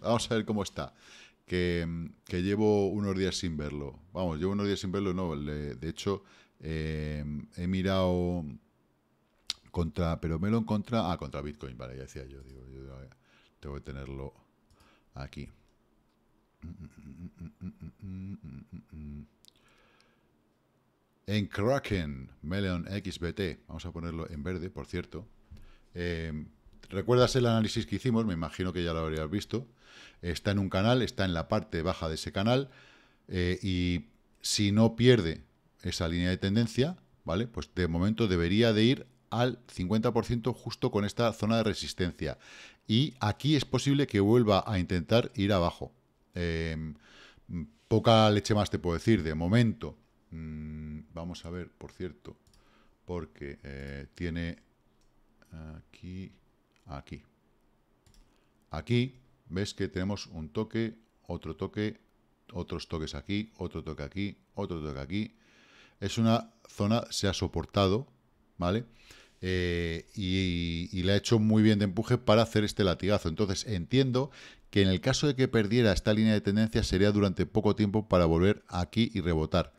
vamos a ver cómo está. Que llevo unos días sin verlo, vamos, llevo unos días sin verlo, no, de hecho... he mirado contra, pero Melon contra Bitcoin, vale, ya decía yo, digo, yo tengo que tenerlo aquí. En Kraken, Melon XBT, vamos a ponerlo en verde, por cierto. ¿Recuerdas el análisis que hicimos? Me imagino que ya lo habrías visto. Está en un canal, está en la parte baja de ese canal, y si no pierde esa línea de tendencia, ¿vale? Pues de momento debería de ir al 50% justo con esta zona de resistencia. Y aquí es posible que vuelva a intentar ir abajo. Poca leche más te puedo decir, de momento. Vamos a ver, por cierto, porque tiene aquí, ves que tenemos un toque, otros toques aquí, otro toque aquí, otro toque aquí. Es una zona, se ha soportado, ¿vale? y le ha hecho muy bien de empuje para hacer este latigazo. Entonces entiendo que en el caso de que perdiera esta línea de tendencia sería durante poco tiempo para volver aquí y rebotar,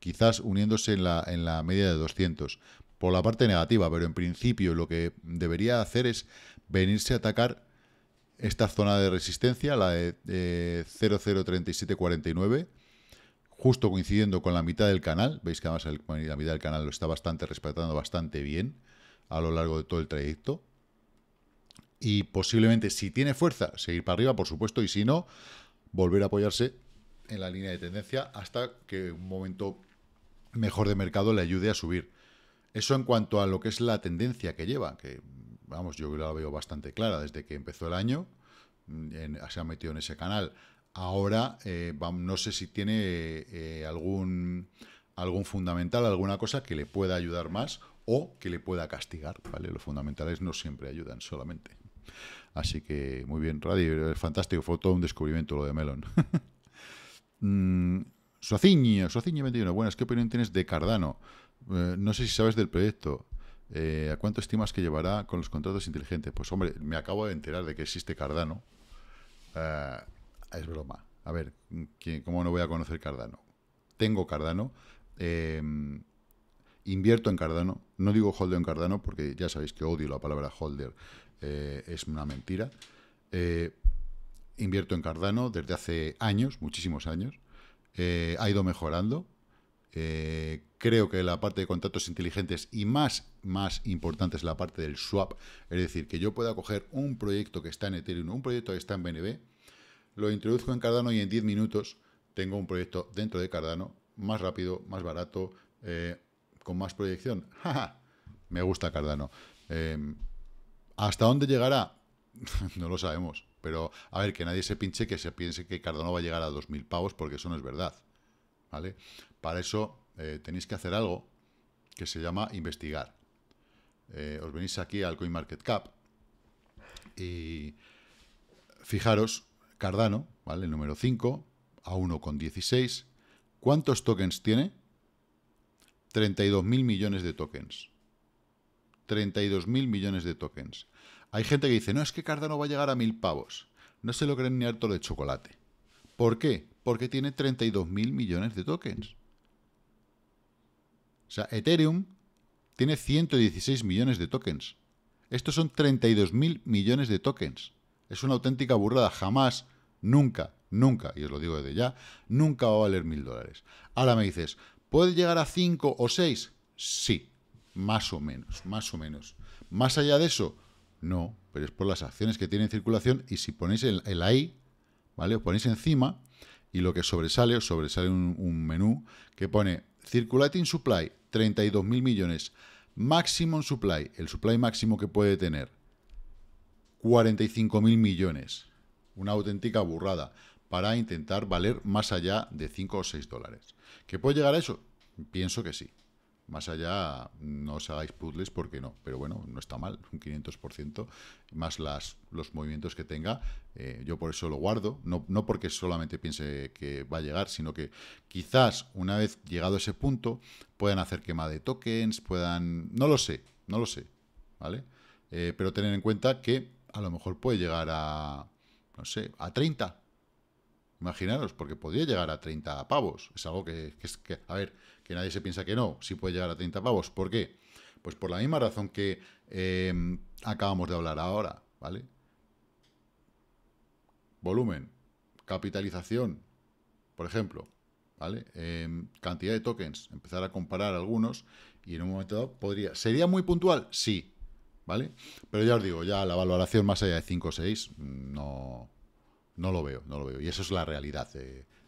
quizás uniéndose en la media de 200 por la parte negativa, pero en principio lo que debería hacer es venirse a atacar esta zona de resistencia, la de 003749, justo coincidiendo con la mitad del canal. Veis que además la mitad del canal lo está bastante respetando, bastante bien a lo largo de todo el trayecto. Y posiblemente, si tiene fuerza, seguir para arriba, por supuesto, y si no, volver a apoyarse en la línea de tendencia hasta que un momento mejor de mercado le ayude a subir. Eso en cuanto a lo que es la tendencia que lleva, que vamos, yo la veo bastante clara desde que empezó el año, se ha metido en ese canal. Ahora, no sé si tiene algún fundamental, alguna cosa que le pueda ayudar más o que le pueda castigar, ¿vale? Los fundamentales no siempre ayudan solamente. Así que, muy bien, Radi, fantástico, fue todo un descubrimiento lo de Melon. Suaciño21, buenas, ¿qué opinión tienes de Cardano? No sé si sabes del proyecto. ¿A cuánto estimas que llevará con los contratos inteligentes? Pues hombre, me acabo de enterar de que existe Cardano. Es broma. A ver, ¿cómo no voy a conocer Cardano? Tengo Cardano, invierto en Cardano, no digo holder en Cardano porque ya sabéis que odio la palabra holder, es una mentira. Invierto en Cardano desde hace años, muchísimos años, ha ido mejorando. Creo que la parte de contratos inteligentes y más importante es la parte del swap, es decir, que yo pueda coger un proyecto que está en Ethereum, un proyecto que está en BNB, lo introduzco en Cardano y en 10 minutos tengo un proyecto dentro de Cardano, más rápido, más barato, con más proyección. Me gusta Cardano. ¿Hasta dónde llegará? No lo sabemos, pero a ver, que nadie se pinche que se piense que Cardano va a llegar a 2.000 pavos, porque eso no es verdad, ¿vale? Para eso tenéis que hacer algo que se llama investigar. Os venís aquí al CoinMarketCap y fijaros, Cardano, ¿vale? El número 5, a 1,16. ¿Cuántos tokens tiene? 32.000 millones de tokens. 32.000 millones de tokens. Hay gente que dice, no, es que Cardano va a llegar a 1.000 pavos. No se lo creen ni harto de chocolate. ¿Por qué? Porque tiene 32.000 millones de tokens. O sea, Ethereum tiene 116 millones de tokens. Estos son 32.000 millones de tokens. Es una auténtica burrada. Jamás, nunca, nunca, y os lo digo desde ya, nunca va a valer $1.000. Ahora me dices, ¿puede llegar a 5 o 6? Sí, más o menos, más o menos. ¿Más allá de eso? No, pero es por las acciones que tiene en circulación, y si ponéis el ahí, ¿vale? Os ponéis encima y lo que sobresale, os sobresale un menú que pone Circulating Supply, 32.000 millones. Maximum Supply, el supply máximo que puede tener, 45.000 millones. Una auténtica burrada para intentar valer más allá de $5 o $6. ¿Que puede llegar a eso? Pienso que sí. Más allá, no os hagáis puzzles porque no. Pero bueno, no está mal, un 500%, más los movimientos que tenga. Yo por eso lo guardo, no porque solamente piense que va a llegar, sino que quizás una vez llegado a ese punto puedan hacer quema de tokens, puedan... No lo sé, ¿vale? Pero tener en cuenta que a lo mejor puede llegar a, no sé, a 30. Imaginaros, porque podría llegar a 30 pavos. Es algo que a ver, que nadie se piensa que no. Sí puede llegar a 30 pavos. ¿Por qué? Pues por la misma razón que acabamos de hablar ahora, ¿vale? Volumen, capitalización, por ejemplo, ¿vale? Cantidad de tokens, empezar a comparar algunos y en un momento dado podría... ¿Sería muy puntual? Sí, ¿vale? Pero ya os digo, ya la valoración más allá de 5 o 6, no lo veo. Y eso es la realidad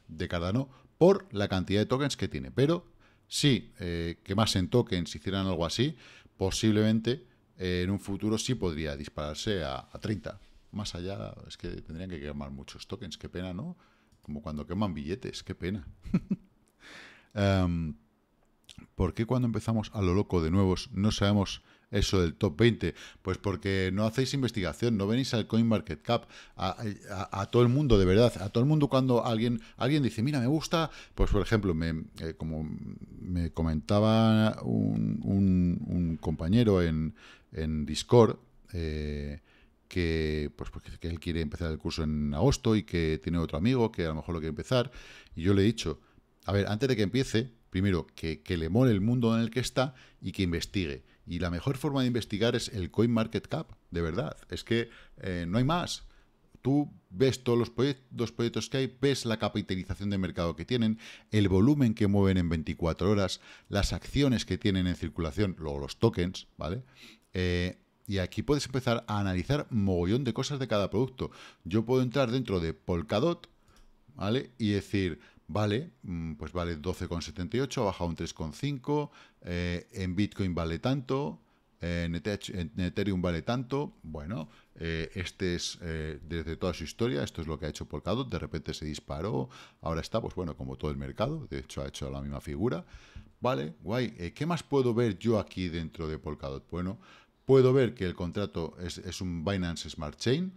de Cardano por la cantidad de tokens que tiene. Pero sí, que más en tokens hicieran algo así, posiblemente en un futuro sí podría dispararse a 30. Más allá, es que tendrían que quemar muchos tokens. Qué pena, ¿no? Como cuando queman billetes, qué pena. ¿Por qué cuando empezamos a lo loco de nuevos no sabemos eso del top 20? Pues porque no hacéis investigación, no venís al CoinMarketCap, a todo el mundo, de verdad, a todo el mundo. Cuando alguien dice, mira, me gusta, pues por ejemplo, como me comentaba un compañero en Discord, que él quiere empezar el curso en agosto y que tiene otro amigo que a lo mejor lo quiere empezar, y yo le he dicho, a ver, antes de que empiece, primero, que le mole el mundo en el que está y que investigue. Y la mejor forma de investigar es el CoinMarketCap, de verdad. Es que no hay más. Tú ves todos los proyectos que hay, ves la capitalización de mercado que tienen, el volumen que mueven en 24 horas, las acciones que tienen en circulación, luego los tokens, ¿vale? Y aquí puedes empezar a analizar mogollón de cosas de cada producto. Yo puedo entrar dentro de Polkadot, ¿vale? Y decir, vale, pues vale 12,78, ha bajado un 3,5, en Bitcoin vale tanto, en Ethereum vale tanto. Bueno, este es desde toda su historia, esto es lo que ha hecho Polkadot, de repente se disparó, ahora está, pues bueno, como todo el mercado, de hecho ha hecho la misma figura. Vale, guay, ¿qué más puedo ver yo aquí dentro de Polkadot? Bueno, puedo ver que el contrato es un Binance Smart Chain,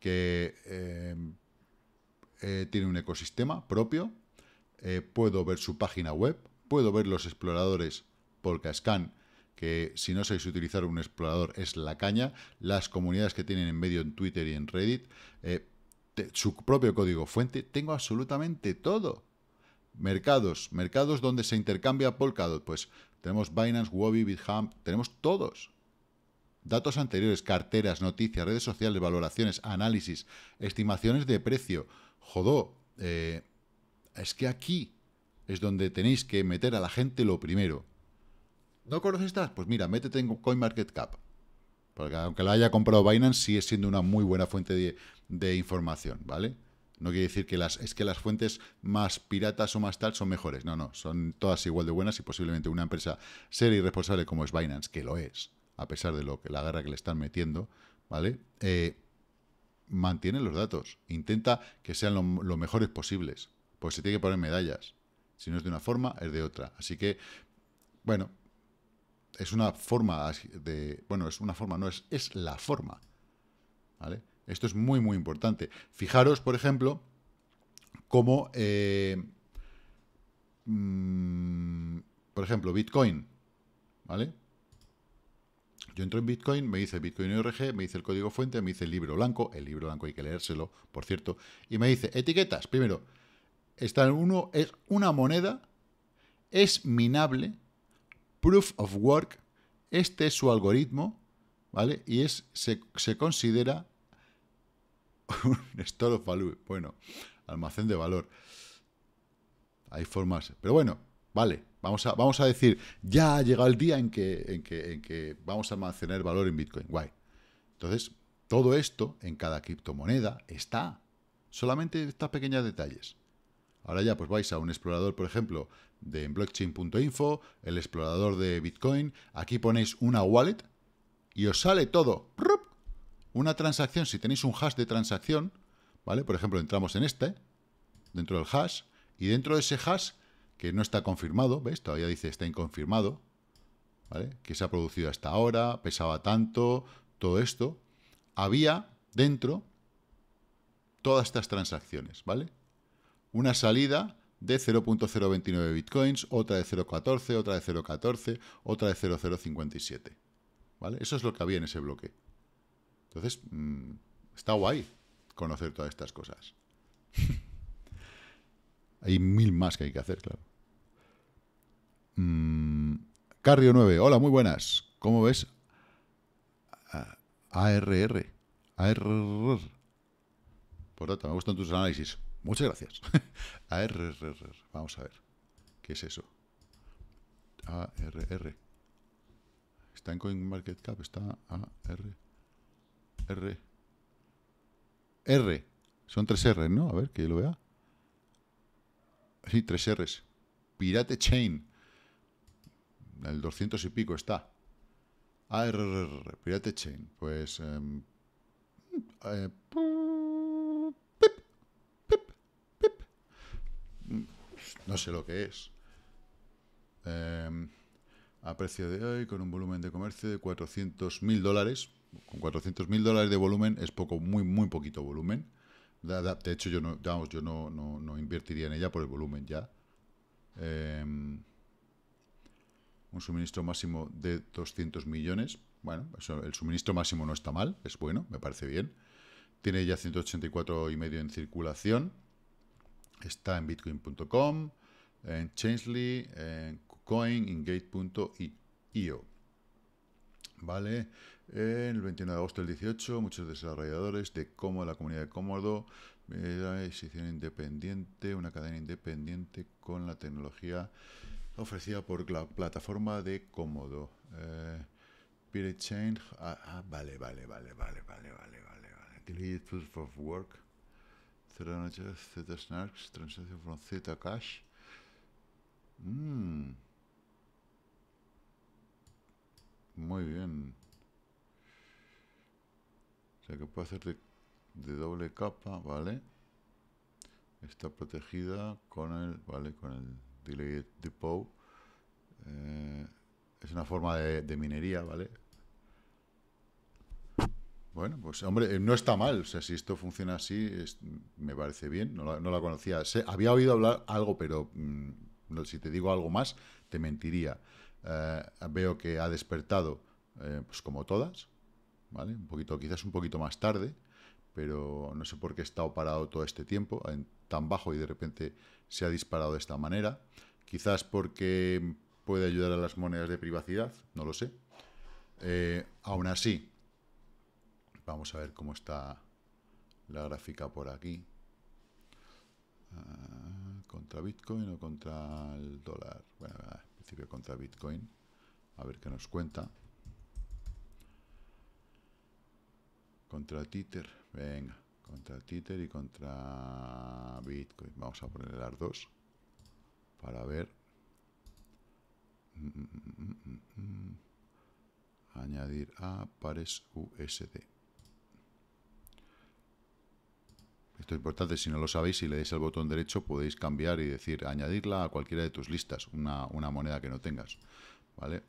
que... tiene un ecosistema propio, puedo ver su página web, puedo ver los exploradores PolkaScan, que si no sabéis utilizar un explorador es la caña, las comunidades que tienen en medio en Twitter y en Reddit, su propio código fuente, tengo absolutamente todo. Mercados donde se intercambia Polkadot, pues tenemos Binance, Huobi, BitHump, tenemos todos. Datos anteriores, carteras, noticias, redes sociales, valoraciones, análisis, estimaciones de precio. Jodó, es que aquí es donde tenéis que meter a la gente lo primero. ¿No conoces estas? Pues mira, métete en CoinMarketCap. Porque aunque la haya comprado Binance, sigue siendo una muy buena fuente de información, ¿vale? No quiere decir que las fuentes más piratas o más tal son mejores. No, no, son todas igual de buenas y posiblemente una empresa seria y responsable como es Binance, que lo es, a pesar de la guerra que le están metiendo, ¿vale? Mantiene los datos, intenta que sean lo mejores posibles, pues se tiene que poner medallas, si no es de una forma, es de otra, así que, bueno, es una forma de, bueno, es una forma, no, es la forma, ¿vale? Esto es muy, muy importante. Fijaros, por ejemplo, cómo, por ejemplo, Bitcoin, ¿vale? Yo entro en Bitcoin, me dice Bitcoin ORG, me dice el código fuente, me dice el libro blanco hay que leérselo, por cierto, y me dice etiquetas. Primero, está en uno, es una moneda, es minable, proof of work, este es su algoritmo, ¿vale? Y se considera un store of value, bueno, almacén de valor. Hay formas, pero bueno, vale. Vamos a decir, ya ha llegado el día en que vamos a almacenar valor en Bitcoin. Guay. Entonces, todo esto en cada criptomoneda está. Solamente estos pequeños detalles. Ahora ya pues vais a un explorador, por ejemplo, de blockchain.info, el explorador de Bitcoin. Aquí ponéis una wallet y os sale todo. Una transacción, si tenéis un hash de transacción, ¿vale? Por ejemplo, entramos en este, dentro del hash, y dentro de ese hash, que no está confirmado, ¿ves? Todavía dice está inconfirmado, ¿vale? Que se ha producido hasta ahora, pesaba tanto, todo esto. Había dentro todas estas transacciones, ¿vale? Una salida de 0.029 bitcoins, otra de 0.14, otra de 0.14, otra de 0.057, ¿vale? Eso es lo que había en ese bloque. Entonces, está guay conocer todas estas cosas. Hay mil más que hay que hacer, claro. Carrio 9, hola, muy buenas. ¿Cómo ves? ARR. Por tanto, me gustan tus análisis. Muchas gracias. ARR. Vamos a ver. ¿Qué es eso? ARR. Está en CoinMarketCap. Está ARR. R. Son 3 R's, ¿no? A ver, que yo lo vea. Sí, 3 R's. Pirate Chain. El 200 y pico está. ARR, Pirate Chain. Pues... no sé lo que es. a precio de hoy, con un volumen de comercio de 400.000 dólares. Con 400.000 dólares de volumen es poco, muy poquito volumen. De hecho, yo no, vamos, yo no invertiría en ella por el volumen ya. Un suministro máximo de 200 millones. Bueno, eso, el suministro máximo no está mal, es bueno, me parece bien. Tiene ya 184,5 en circulación. Está en bitcoin.com, en Changely, en KuCoin, en Gate.io. Vale, el 21 de agosto del 18, muchos desarrolladores de Comodo, la comunidad de Comodo, edición independiente, una cadena independiente con la tecnología ofrecida por la plataforma de Comodo. Peer Exchange, vale. Delete proof of work, ZSnarks, transaction from Zcash. Muy bien. O sea que puede hacer de doble capa, ¿vale? Está protegida con el, ¿vale? Con el Delayed Depot. Es una forma de minería, ¿vale? Bueno, pues hombre, no está mal. O sea, si esto funciona así, me parece bien. No la conocía. Había oído hablar algo, pero si te digo algo más, te mentiría. Veo que ha despertado, pues como todas, ¿vale? Un poquito, quizás un poquito más tarde, pero no sé por qué he estado parado todo este tiempo, tan bajo, y de repente se ha disparado de esta manera. Quizás porque puede ayudar a las monedas de privacidad, no lo sé. Aún así, vamos a ver cómo está la gráfica por aquí. ¿Contra Bitcoin o contra el dólar? Bueno, en principio contra Bitcoin. A ver qué nos cuenta. Contra Tether. Venga, contra Tether y contra Bitcoin. Vamos a poner las dos para ver. Añadir a pares USD. Esto es importante, si no lo sabéis, si le dais al botón derecho podéis cambiar y decir añadirla a cualquiera de tus listas, una moneda que no tengas, ¿vale?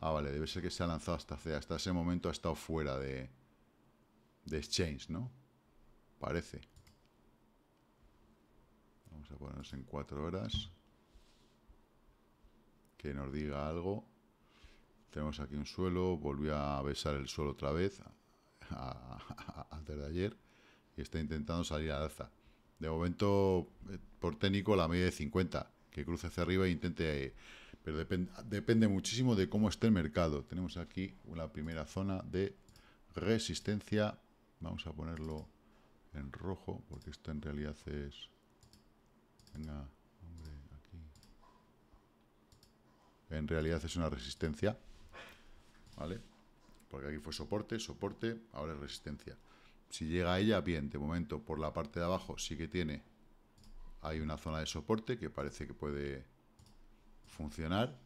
Vale, debe ser que se ha lanzado hasta ese momento, ha estado fuera de exchange, ¿no? Parece. Vamos a ponernos en 4 horas. Que nos diga algo. Tenemos aquí un suelo, volvió a besar el suelo otra vez antes de ayer y está intentando salir al alza. De momento, por técnico, la media de 50, que cruce hacia arriba e intente, pero depende muchísimo de cómo esté el mercado. Tenemos aquí una primera zona de resistencia. Vamos a ponerlo en rojo, porque esto en realidad es... Venga, hombre, aquí. En realidad es una resistencia, ¿vale? Porque aquí fue soporte, ahora es resistencia. Si llega a ella, bien, de momento por la parte de abajo sí que tiene, hay una zona de soporte que parece que puede funcionar,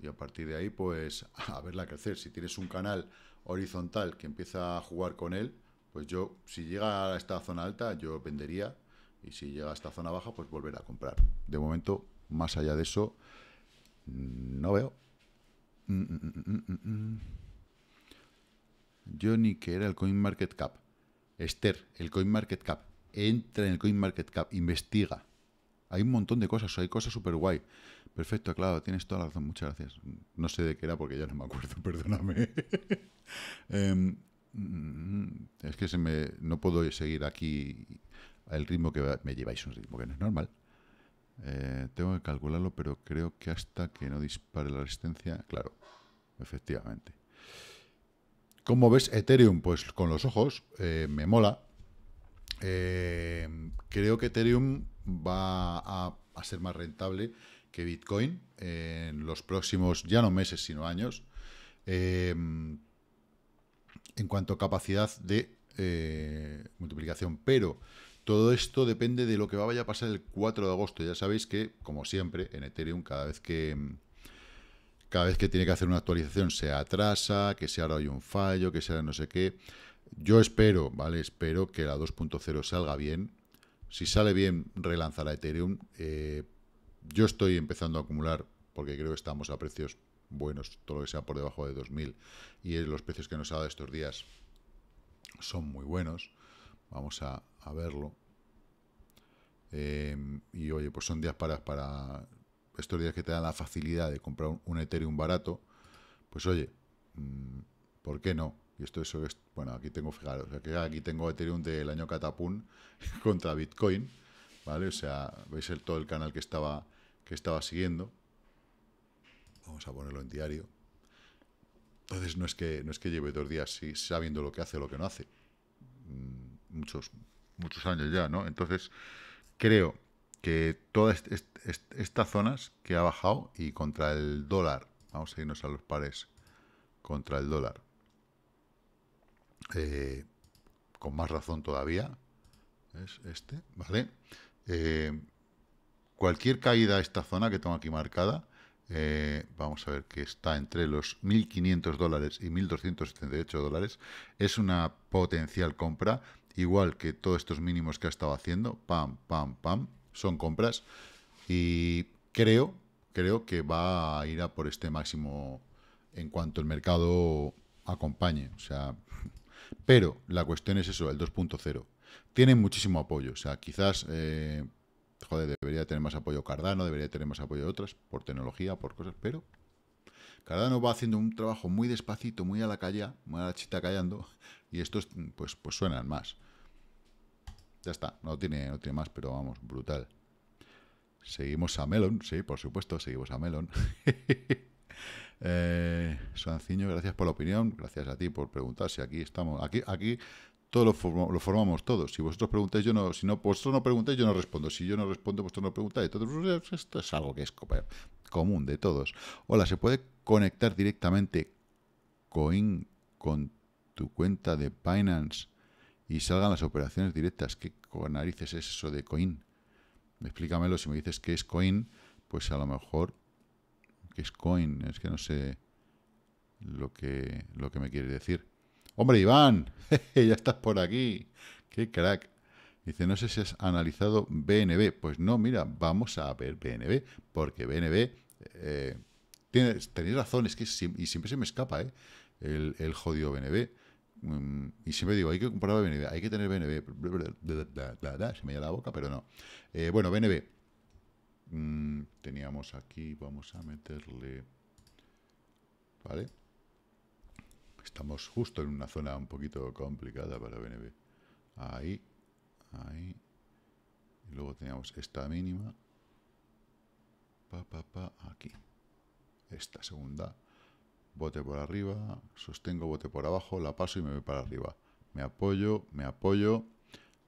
y a partir de ahí pues a verla crecer. Si tienes un canal horizontal que empieza a jugar con él, pues yo, si llega a esta zona alta, yo vendería, y si llega a esta zona baja, pues volver a comprar. De momento, más allá de eso, no veo. Johnny, que era el CoinMarketCap. Esther, el CoinMarketCap. Entra en el CoinMarketCap, investiga. Hay un montón de cosas, hay cosas súper guay. Perfecto, claro, tienes toda la razón, muchas gracias. No sé de qué era porque ya no me acuerdo, perdóname. Es que no puedo seguir aquí el ritmo que me lleváis, un ritmo que no es normal. Tengo que calcularlo, pero creo que hasta que no dispare la resistencia, claro, efectivamente. ¿Cómo ves Ethereum? Pues con los ojos, me mola. Creo que Ethereum va a ser más rentable que Bitcoin en los próximos, ya no meses, sino años. En cuanto a capacidad de multiplicación. Pero todo esto depende de lo que vaya a pasar el 4 de agosto. Ya sabéis que, como siempre, en Ethereum cada vez que tiene que hacer una actualización se atrasa, que si ahora hay un fallo, que si ahora no sé qué. Yo espero, ¿vale? Espero que la 2.0 salga bien. Si sale bien, relanzará Ethereum. Yo estoy empezando a acumular porque creo que estamos a precios buenos, todo lo que sea por debajo de 2.000, y los precios que nos ha dado estos días son muy buenos. Vamos a verlo. Y oye, pues son días para estos días que te dan la facilidad de comprar un Ethereum barato, pues oye, ¿por qué no? Y esto es, bueno, aquí tengo, fijaros, aquí tengo Ethereum del año Catapún contra Bitcoin, ¿vale? O sea, veis todo el canal que estaba siguiendo. Vamos a ponerlo en diario. Entonces no es que lleve 2 días sabiendo lo que hace o lo que no hace. Muchos años ya, ¿no? Entonces creo que todas estas zonas que ha bajado y contra el dólar, vamos a irnos a los pares contra el dólar, con más razón todavía, es este, ¿vale? Cualquier caída a esta zona que tengo aquí marcada, vamos a ver que está entre los $1.500 y $1.278, es una potencial compra, igual que todos estos mínimos que ha estado haciendo, pam, pam, pam, son compras, y creo que va a ir a por este máximo en cuanto el mercado acompañe, o sea, pero la cuestión es eso, el 2.0, tiene muchísimo apoyo, o sea, quizás... joder, debería tener más apoyo Cardano, debería tener más apoyo de otras, por tecnología, por cosas, pero Cardano va haciendo un trabajo muy despacito, muy a la calle, muy a la chita callando, y estos pues suenan más. Ya está, no tiene más, pero vamos, brutal. Seguimos a Melon, sí, por supuesto, seguimos a Melon. Suanciño, gracias por la opinión, gracias a ti por preguntar, si aquí estamos, aquí... Todo lo formamos todos. Si vosotros preguntáis, yo no... Si no, vosotros no preguntáis, yo no respondo. Si yo no respondo, vosotros no preguntáis. Entonces, esto es algo que es común de todos. Hola, ¿se puede conectar directamente Coin con tu cuenta de Binance y salgan las operaciones directas? ¿Qué narices es eso de Coin? Explícamelo. Si me dices que es Coin, pues a lo mejor... ¿Qué es Coin? Es que no sé lo que me quieres decir. ¡Hombre, Iván! ¡Ya estás por aquí! ¡Qué crack! Dice, no sé si has analizado BNB. Pues no, mira, vamos a ver BNB, porque BNB... tenéis razón, es que siempre se me escapa, ¿eh? El jodido BNB. Y siempre digo, hay que comprar BNB, hay que tener BNB. Se me da la boca, pero no. Bueno, BNB. Teníamos aquí, vamos a meterle... ¿Vale? Estamos justo en una zona un poquito complicada para BNB. Ahí. Y luego teníamos esta mínima. Aquí. Esta segunda. Bote por arriba, sostengo, bote por abajo, la paso y me voy para arriba. Me apoyo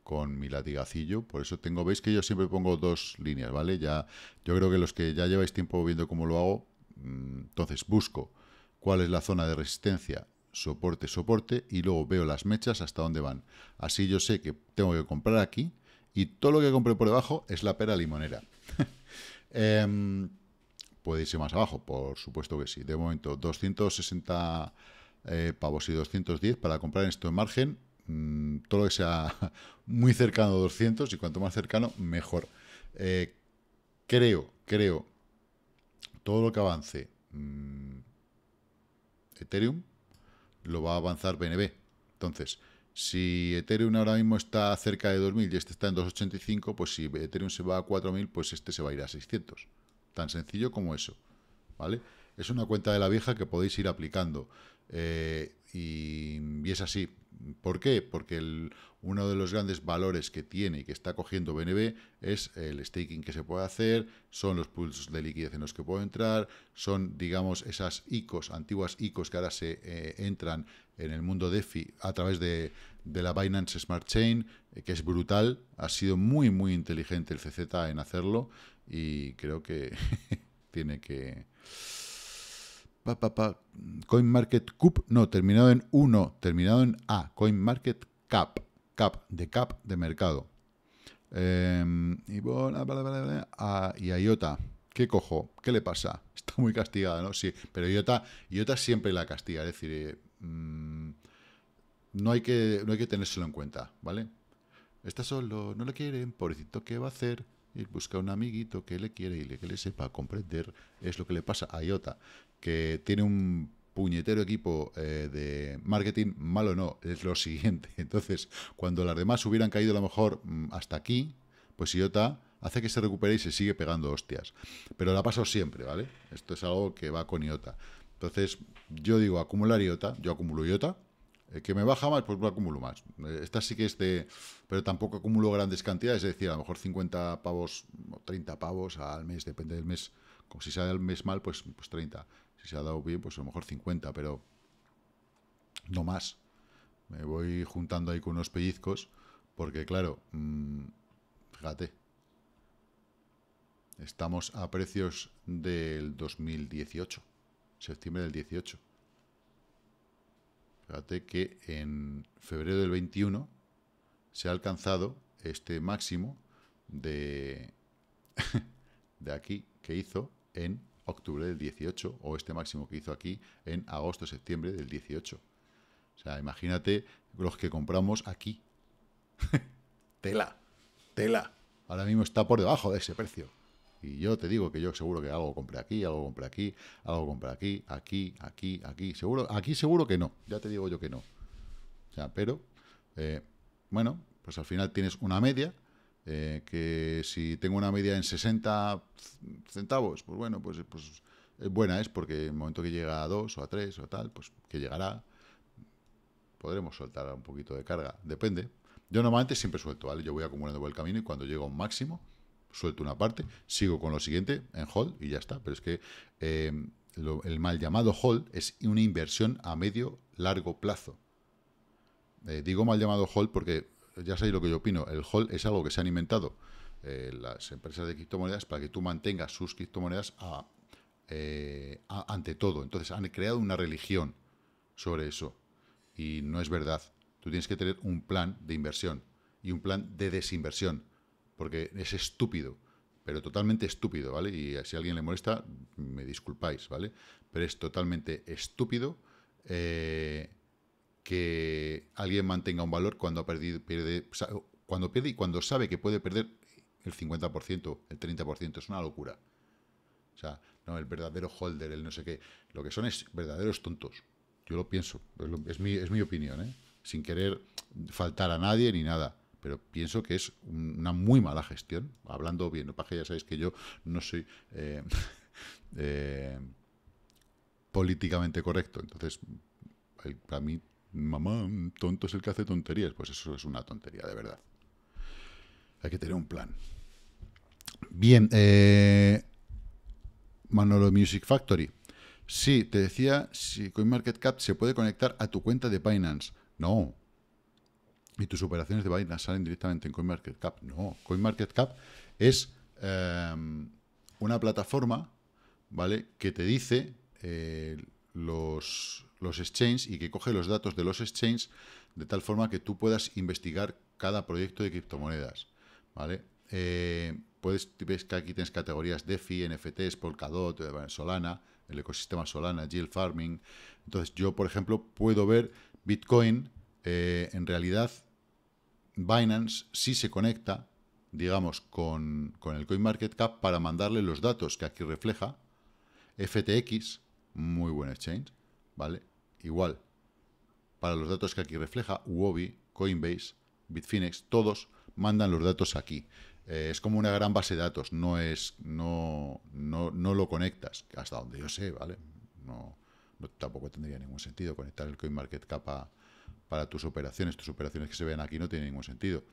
con mi latigacillo. Por eso tengo, veis que yo siempre pongo 2 líneas, ¿vale? Ya, yo creo que los que ya lleváis tiempo viendo cómo lo hago, entonces busco cuál es la zona de resistencia, soporte, y luego veo las mechas hasta dónde van. Así yo sé que tengo que comprar aquí, y todo lo que compré por debajo es la pera limonera. Puede irse más abajo, por supuesto que sí. De momento, 260 pavos y 210 para comprar en esto en margen. Todo lo que sea muy cercano a 200, y cuanto más cercano, mejor. Creo, todo lo que avance Ethereum, lo va a avanzar BNB. Entonces, si Ethereum ahora mismo está cerca de 2.000 y este está en 2.85, pues si Ethereum se va a 4.000, pues este se va a ir a 600. Tan sencillo como eso, ¿vale? Es una cuenta de la vieja que podéis ir aplicando. Y es así. ¿Por qué? Porque uno de los grandes valores que tiene y que está cogiendo BNB es el staking que se puede hacer, son los pools de liquidez en los que puedo entrar, son, digamos, esas ICOs, antiguas ICOs que ahora se entran en el mundo DeFi a través de la Binance Smart Chain, que es brutal. Ha sido muy, muy inteligente el CZ en hacerlo y creo que tiene que... CoinMarketCap, no, terminado en 1, terminado en A, CoinMarketCap, cap de mercado. Y bueno, y a Iota, ¿qué cojo? ¿Qué le pasa? Está muy castigada, ¿no? Sí, pero Iota siempre la castiga, es decir, no hay que tenérselo en cuenta, ¿vale? Está solo, no lo quieren, pobrecito, ¿qué va a hacer? y busca un amiguito que le quiere y que le sepa comprender. Es lo que le pasa a Iota, que tiene un puñetero equipo de marketing, malo no, es lo siguiente. Entonces, cuando las demás hubieran caído a lo mejor hasta aquí, pues Iota hace que se recupere y se sigue pegando hostias. Pero la paso siempre, ¿vale? Esto es algo que va con Iota. Entonces, yo digo, acumular Iota, yo acumulo Iota. Que me baja más, pues acumulo más. Esta sí que es de... Pero tampoco acumulo grandes cantidades, es decir, a lo mejor 50 pavos o 30 pavos al mes, depende del mes. Como si se ha dado el mes mal, pues 30. Si se ha dado bien, pues a lo mejor 50, pero no más. Me voy juntando ahí con unos pellizcos, porque claro, fíjate, estamos a precios del 2018, septiembre del 18. Fíjate que en febrero del 21 se ha alcanzado este máximo de aquí que hizo en octubre del 18, o este máximo que hizo aquí en agosto-septiembre del 18. O sea, imagínate los que compramos aquí. Tela, tela. Ahora mismo está por debajo de ese precio. Y yo te digo que yo seguro que algo compré aquí, algo compré aquí, algo compré aquí, aquí. Seguro, aquí seguro que no. Ya te digo yo que no. O sea, pero, bueno, pues al final tienes una media, que si tengo una media en 60 centavos, pues bueno, pues buena es, porque en el momento que llega a 2 o a 3 o tal, pues que llegará, podremos soltar un poquito de carga. Depende. Yo normalmente siempre suelto, ¿vale? Yo voy acumulando por el camino y cuando llego a un máximo, suelto una parte, sigo con lo siguiente en hold y ya está. Pero es que el mal llamado hold es una inversión a medio largo plazo. Digo mal llamado hold porque ya sabéis lo que yo opino. El hold es algo que se han inventado las empresas de criptomonedas para que tú mantengas sus criptomonedas ante todo. Entonces han creado una religión sobre eso y no es verdad. Tú tienes que tener un plan de inversión y un plan de desinversión, porque es estúpido, pero totalmente estúpido, ¿vale? Y si a alguien le molesta, me disculpáis, ¿vale? Pero es totalmente estúpido que alguien mantenga un valor cuando ha perdido, pierde y cuando sabe que puede perder el 50%, el 30%, es una locura. O sea, no, el verdadero holder, el no sé qué, lo que son es verdaderos tontos. Yo lo pienso, es mi opinión, ¿eh? Sin querer faltar a nadie ni nada. Pero pienso que es una muy mala gestión, hablando bien. Para que ya sabéis que yo no soy políticamente correcto. Entonces, para mí, mamá, tonto es el que hace tonterías. Pues eso es una tontería, de verdad. Hay que tener un plan. Bien, Manolo Music Factory. Sí, te decía, si CoinMarketCap se puede conectar a tu cuenta de Binance. No. ¿Y tus operaciones de Binance salen directamente en CoinMarketCap? No, CoinMarketCap es una plataforma, ¿vale?, que te dice los exchanges y que coge los datos de los exchanges de tal forma que tú puedas investigar cada proyecto de criptomonedas, ¿vale? Ves que aquí tienes categorías DeFi, NFTs, Polkadot, Solana, el ecosistema Solana, Yield Farming. Entonces yo, por ejemplo, puedo ver Bitcoin. En realidad, Binance sí se conecta, digamos, con el CoinMarketCap para mandarle los datos que aquí refleja. FTX, muy buen exchange, ¿vale? Igual, para los datos que aquí refleja, Huobi, Coinbase, Bitfinex, todos mandan los datos aquí. Es como una gran base de datos, no lo conectas, hasta donde yo sé, ¿vale? No, tampoco tendría ningún sentido conectar el CoinMarketCap a... Para tus operaciones que se vean aquí no tienen ningún sentido.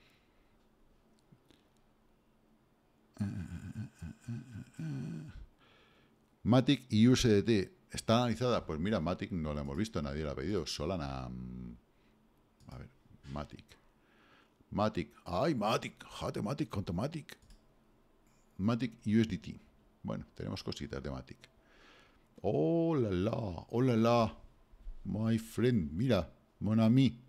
Matic y USDT, ¿está analizada? Pues mira, Matic no la hemos visto, nadie la ha pedido. Solana, a ver, Matic, ay, Matic, jate Matic, contra Matic. Matic y USDT, bueno, tenemos cositas de Matic. Oh la la, my friend, mira. Bueno, a mí,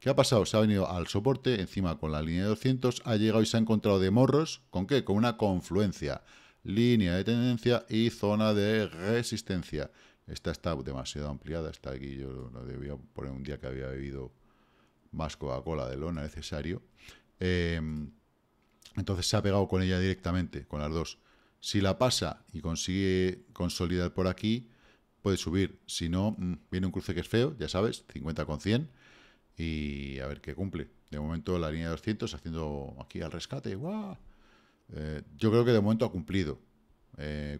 ¿qué ha pasado? Se ha venido al soporte, encima con la línea de 200, ha llegado y se ha encontrado de morros, ¿con qué? Con una confluencia, línea de tendencia y zona de resistencia. Esta está demasiado ampliada, está aquí, yo no debía poner un día que había bebido más Coca-Cola de lo necesario. Entonces se ha pegado con ella directamente, con las dos. Si la pasa y consigue consolidar por aquí, puede subir. Si no, viene un cruce que es feo, ya sabes, 50 con 100, y a ver qué cumple. De momento la línea de 200 haciendo aquí al rescate. ¡Guau! Yo creo que de momento ha cumplido.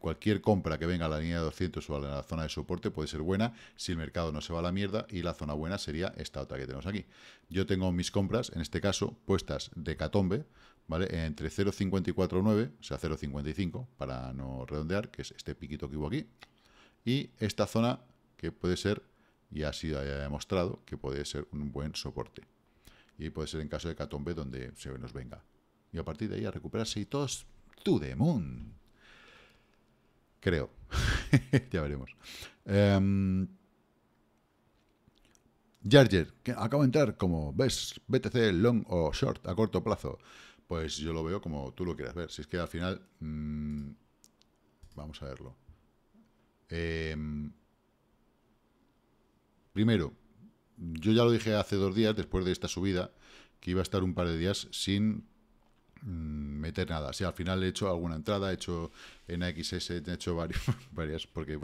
Cualquier compra que venga a la línea de 200 o a la zona de soporte puede ser buena si el mercado no se va a la mierda, y la zona buena sería esta otra que tenemos aquí. Yo tengo mis compras, en este caso, puestas de catombe, ¿vale? Entre 0.549, o sea 0.55, para no redondear, que es este piquito que hubo aquí, y esta zona que puede ser, ya ha sido demostrado, que puede ser un buen soporte. Y puede ser en caso de catombe donde se nos venga. Y a partir de ahí a recuperarse y todos to the moon. Creo. Ya veremos. Yarger, que acaba de entrar, como ves, BTC long o short a corto plazo. Pues yo lo veo como tú lo quieras ver. Si es que al final... vamos a verlo. Primero, yo ya lo dije hace 2 días, después de esta subida, que iba a estar un par de días sin... meter nada. O sea, al final he hecho alguna entrada, he hecho en AXS, he hecho varias, porque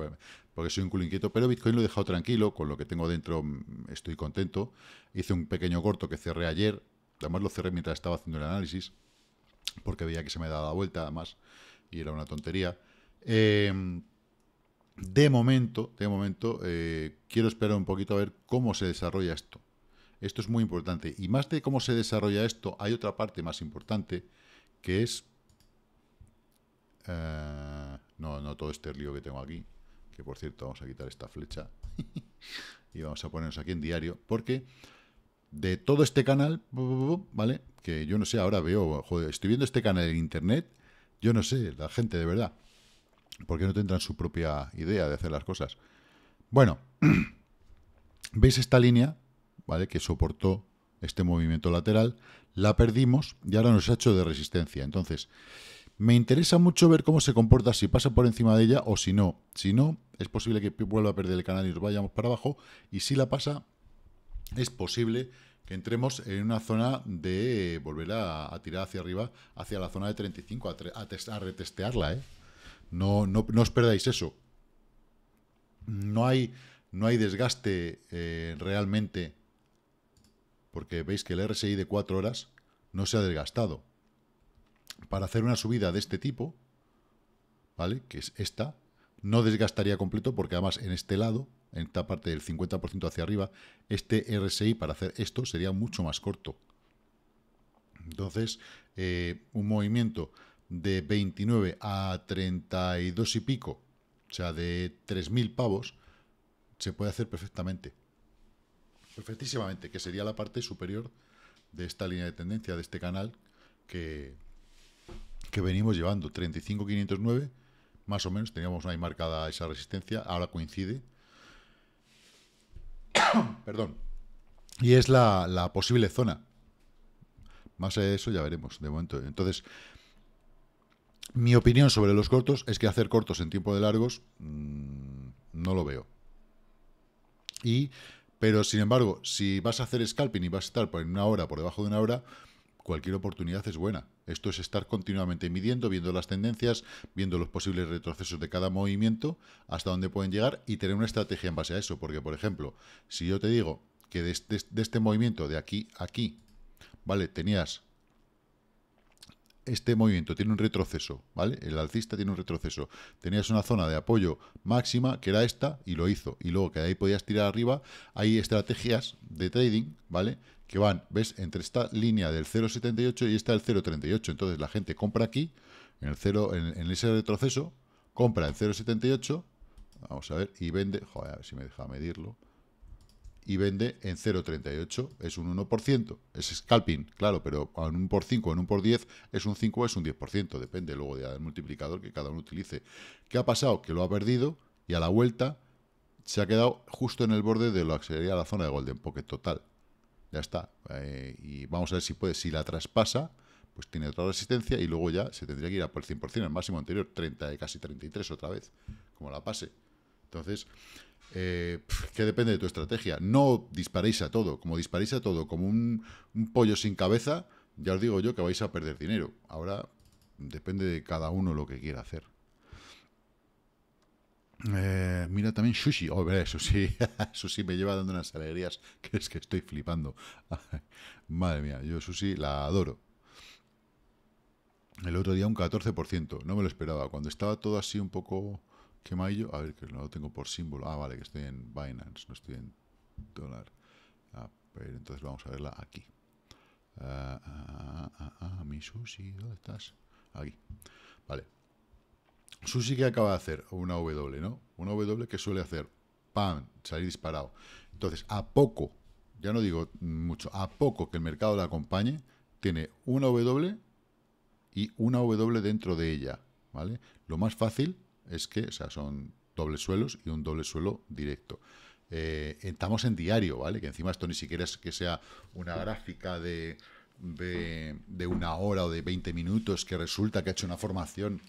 soy un culo inquieto, pero Bitcoin lo he dejado tranquilo, con lo que tengo dentro estoy contento. Hice un pequeño corto que cerré ayer, además lo cerré mientras estaba haciendo el análisis, porque veía que se me daba la vuelta, además, y era una tontería. De momento, quiero esperar un poquito a ver cómo se desarrolla esto. Esto es muy importante. Y más de cómo se desarrolla esto, hay otra parte más importante, que es... no todo este lío que tengo aquí. Que, por cierto, vamos a quitar esta flecha. Y vamos a ponernos aquí en diario. Porque de todo este canal, ¿vale? Que yo no sé, ahora veo... Joder, estoy viendo este canal en internet. Yo no sé, la gente, de verdad. ¿Por qué no tendrán su propia idea de hacer las cosas? Bueno. ¿Veis esta línea? ¿Vale? Que soportó este movimiento lateral, la perdimos y ahora nos ha hecho de resistencia. Entonces, me interesa mucho ver cómo se comporta, si pasa por encima de ella o si no. Si no, es posible que vuelva a perder el canal y nos vayamos para abajo. Y si la pasa, es posible que entremos en una zona de volver a tirar hacia arriba, hacia la zona de 35, a retestearla, ¿eh? No os perdáis eso. No hay desgaste realmente... Porque veis que el RSI de 4 horas no se ha desgastado. Para hacer una subida de este tipo, ¿vale? Que es esta, no desgastaría completo, porque además en este lado, en esta parte del 50% hacia arriba, este RSI para hacer esto sería mucho más corto. Entonces, un movimiento de 29 a 32 y pico, o sea, de 3.000 pavos, se puede hacer perfectamente. Perfectísimamente, que sería la parte superior de esta línea de tendencia, de este canal que venimos llevando. 35.509, más o menos, teníamos ahí marcada esa resistencia, ahora coincide. Perdón. Y es la posible zona. Más allá de eso ya veremos, de momento. Entonces, mi opinión sobre los cortos es que hacer cortos en tiempo de largos no lo veo. Pero, sin embargo, si vas a hacer scalping y vas a estar por una hora, por debajo de una hora, cualquier oportunidad es buena. Esto es estar continuamente midiendo, viendo las tendencias, viendo los posibles retrocesos de cada movimiento, hasta dónde pueden llegar, y tener una estrategia en base a eso. Porque, por ejemplo, si yo te digo que de este movimiento de aquí a aquí, ¿vale? Tenías... Este movimiento tiene un retroceso, ¿vale? El alcista tiene un retroceso. Tenías una zona de apoyo máxima, que era esta, y lo hizo. Y luego que de ahí podías tirar arriba. Hay estrategias de trading, ¿vale? Que van, ¿ves? Entre esta línea del 0.78 y esta del 0.38. Entonces la gente compra aquí, en ese retroceso, compra el 0.78, vamos a ver, y vende, joder, a ver si me deja medirlo, y vende en 0.38, es un 1%, es scalping, claro, pero en un por 5, en un por 10, es un 5, es un 10%, depende luego del multiplicador que cada uno utilice. ¿Qué ha pasado? Que lo ha perdido y a la vuelta se ha quedado justo en el borde de lo que sería la zona de Golden Pocket total. Ya está, y vamos a ver si la traspasa, pues tiene otra resistencia y luego ya se tendría que ir a por el 100%, el máximo anterior, 30, casi 33 otra vez, como la pase. Entonces... que depende de tu estrategia. No disparéis a todo. Como un pollo sin cabeza, Ya os digo yo que vais a perder dinero. Ahora depende de cada uno lo que quiera hacer. Mira también Sushi. Oh, veré, Sushi. Sushi me lleva dando unas alegrías que es que estoy flipando. Madre mía, yo Sushi la adoro. El otro día un 14%. No me lo esperaba. Cuando estaba todo así un poco quemadillo. A ver, que no lo tengo por símbolo. Ah, vale, que estoy en Binance. No estoy en dólar. Ah, pero entonces vamos a verla aquí. Mi Sushi, ¿dónde estás? Aquí, vale. Sushi, que acaba de hacer una W, ¿no? Una W que suele hacer, ¡pam!, salir disparado. Entonces, a poco, ya no digo mucho, a poco que el mercado la acompañe, tiene una W y una W dentro de ella, ¿vale? Lo más fácil es que, o sea, son dobles suelos y un doble suelo directo. Estamos en diario, ¿vale? Que encima esto ni siquiera es que sea una gráfica de una hora o de 20 minutos que resulta que ha hecho una formación.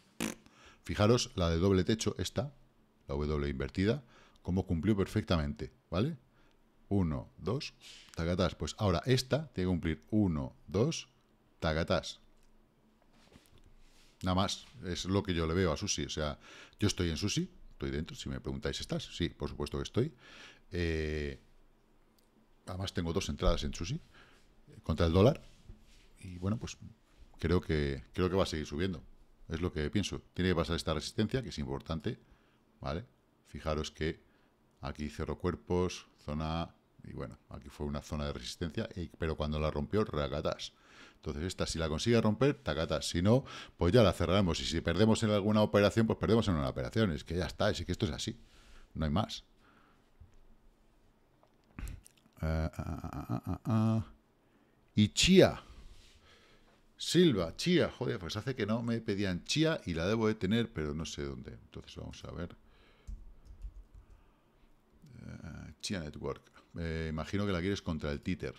Fijaros, la de doble techo, esta, la W invertida, como cumplió perfectamente, ¿vale? 1, 2, tacatás. Pues ahora esta tiene que cumplir 1, 2, tacatás. Nada más, es lo que yo le veo a Sushi. O sea, yo estoy en Sushi. Estoy dentro. Si me preguntáis, ¿estás? Sí, por supuesto que estoy. Además tengo dos entradas en Sushi contra el dólar. Y bueno, pues creo que va a seguir subiendo. Es lo que pienso. Tiene que pasar esta resistencia, que es importante. ¿Vale? Fijaros que aquí cerró cuerpos, zona... Y bueno, aquí fue una zona de resistencia, pero cuando la rompió, racatas. Entonces esta, si la consigue romper, tacatas. Si no, pues ya la cerramos. Y si perdemos en alguna operación, pues perdemos en una operación. Es que ya está, es que esto es así. No hay más. Y Chia. Silva, Chia. Joder, pues hace que no me pedían Chia y la debo de tener, pero no sé dónde. Entonces vamos a ver. Chia Network. Imagino que la quieres contra el títer.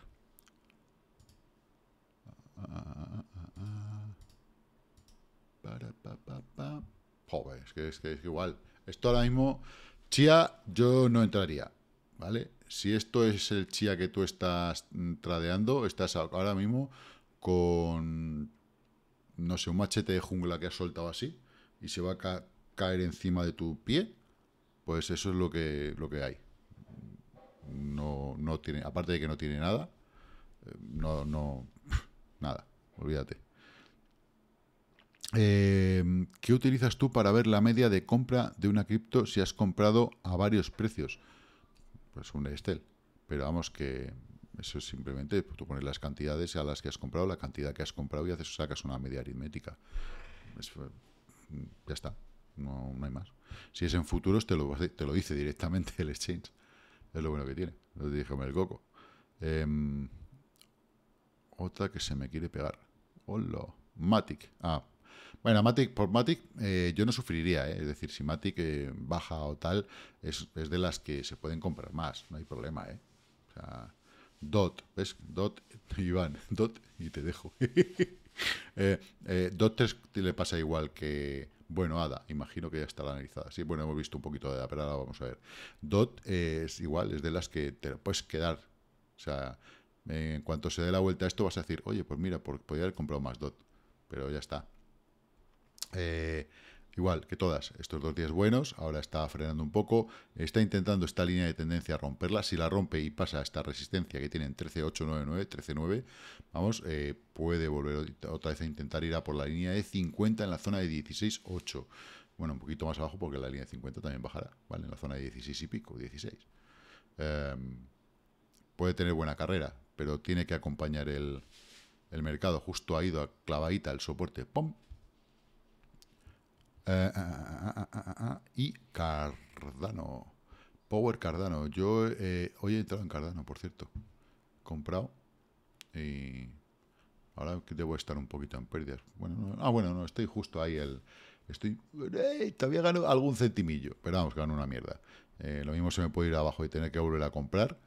Joder, es que igual. Esto ahora mismo, Chia, yo no entraría, ¿vale? Si esto es el Chia que tú estás tradeando, estás ahora mismo con, no sé, un machete de jungla que has soltado así y se va a caer encima de tu pie, pues eso es lo que hay. No tiene, aparte de que no tiene nada, nada, olvídate. ¿Qué utilizas tú para ver la media de compra de una cripto si has comprado a varios precios? Pues un Excel, pero vamos, que eso es simplemente, pues, tú pones las cantidades a las que has comprado, la cantidad que has comprado y haces, sacas una media aritmética. Ya está, no hay más. Si es en futuros te lo dice directamente el exchange. Es lo bueno que tiene. Lo dije con el coco. Otra que se me quiere pegar. Hola. Matic. Ah. Bueno, Matic, por Matic yo no sufriría, Es decir, si Matic baja o tal, es de las que se pueden comprar más. No hay problema, O sea, DOT. ¿Ves? DOT, Iván. DOT y te dejo. DOT 3 le pasa igual que... Bueno, ADA, imagino que ya estará analizada. Sí, bueno, hemos visto un poquito de ADA, pero ahora vamos a ver. DOT es igual, es de las que te puedes quedar. O sea, en cuanto se dé la vuelta a esto vas a decir, oye, pues mira, podría haber comprado más DOT, pero ya está. Igual que todas, estos dos días buenos, ahora está frenando un poco, está intentando esta línea de tendencia a romperla. Si la rompe y pasa esta resistencia que tienen 13.899, 13.9, vamos, puede volver otra vez a intentar ir a por la línea de 50 en la zona de 16.8. Bueno, un poquito más abajo porque la línea de 50 también bajará, ¿vale? En la zona de 16 y pico, 16. Puede tener buena carrera, pero tiene que acompañar el mercado. Justo ha ido a clavadita el soporte, ¡pum! Y Cardano, Power Cardano. Yo hoy he entrado en Cardano, por cierto. Comprado. Y ahora debo estar un poquito en pérdidas. Bueno, no, estoy justo ahí. Todavía gano algún centimillo, pero vamos, gano una mierda. Lo mismo se me puede ir abajo y tener que volver a comprar.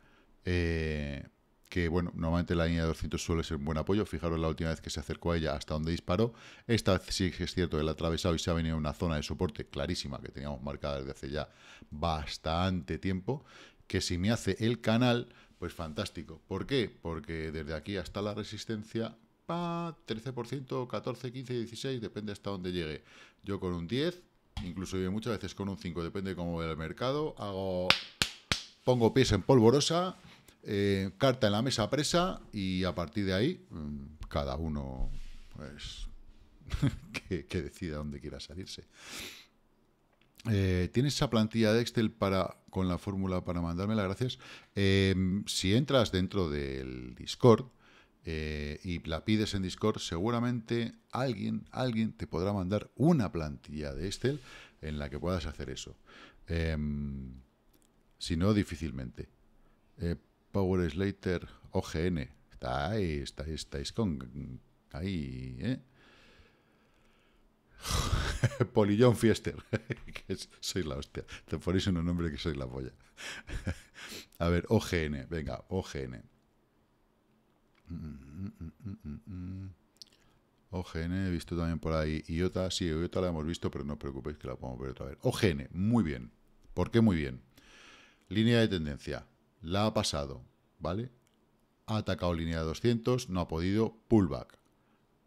Que bueno, normalmente la línea de 200 suele ser un buen apoyo. Fijaros la última vez que se acercó a ella hasta donde disparó. Esta sí que es cierto que la ha atravesado y se ha venido a una zona de soporte clarísima que teníamos marcada desde hace ya bastante tiempo, que si me hace el canal, pues fantástico. ¿Por qué? Porque desde aquí hasta la resistencia pa, 13%, 14, 15, 16, depende hasta dónde llegue. Yo con un 10, incluso muchas veces con un 5, depende de cómo vea el mercado, hago, pongo pies en polvorosa, carta en la mesa presa, y a partir de ahí, cada uno pues, que decida dónde quiera salirse. ¿Tienes esa plantilla de Excel para con la fórmula para mandármela? Gracias. Si entras dentro del Discord y la pides en Discord, seguramente alguien te podrá mandar una plantilla de Excel en la que puedas hacer eso. Si no, difícilmente. Power Slater, OGN. Estáis con... Ahí, ¿eh? Polillón Fiester, que sois la hostia. Te ponéis un nombre que sois la polla. A ver, OGN, venga, OGN. OGN, he visto también por ahí. Iota, sí, Iota la hemos visto, pero no os preocupéis que la podemos ver otra vez. OGN, muy bien. ¿Por qué muy bien? Línea de tendencia, la ha pasado, ¿vale? Ha atacado línea de 200, no ha podido, pullback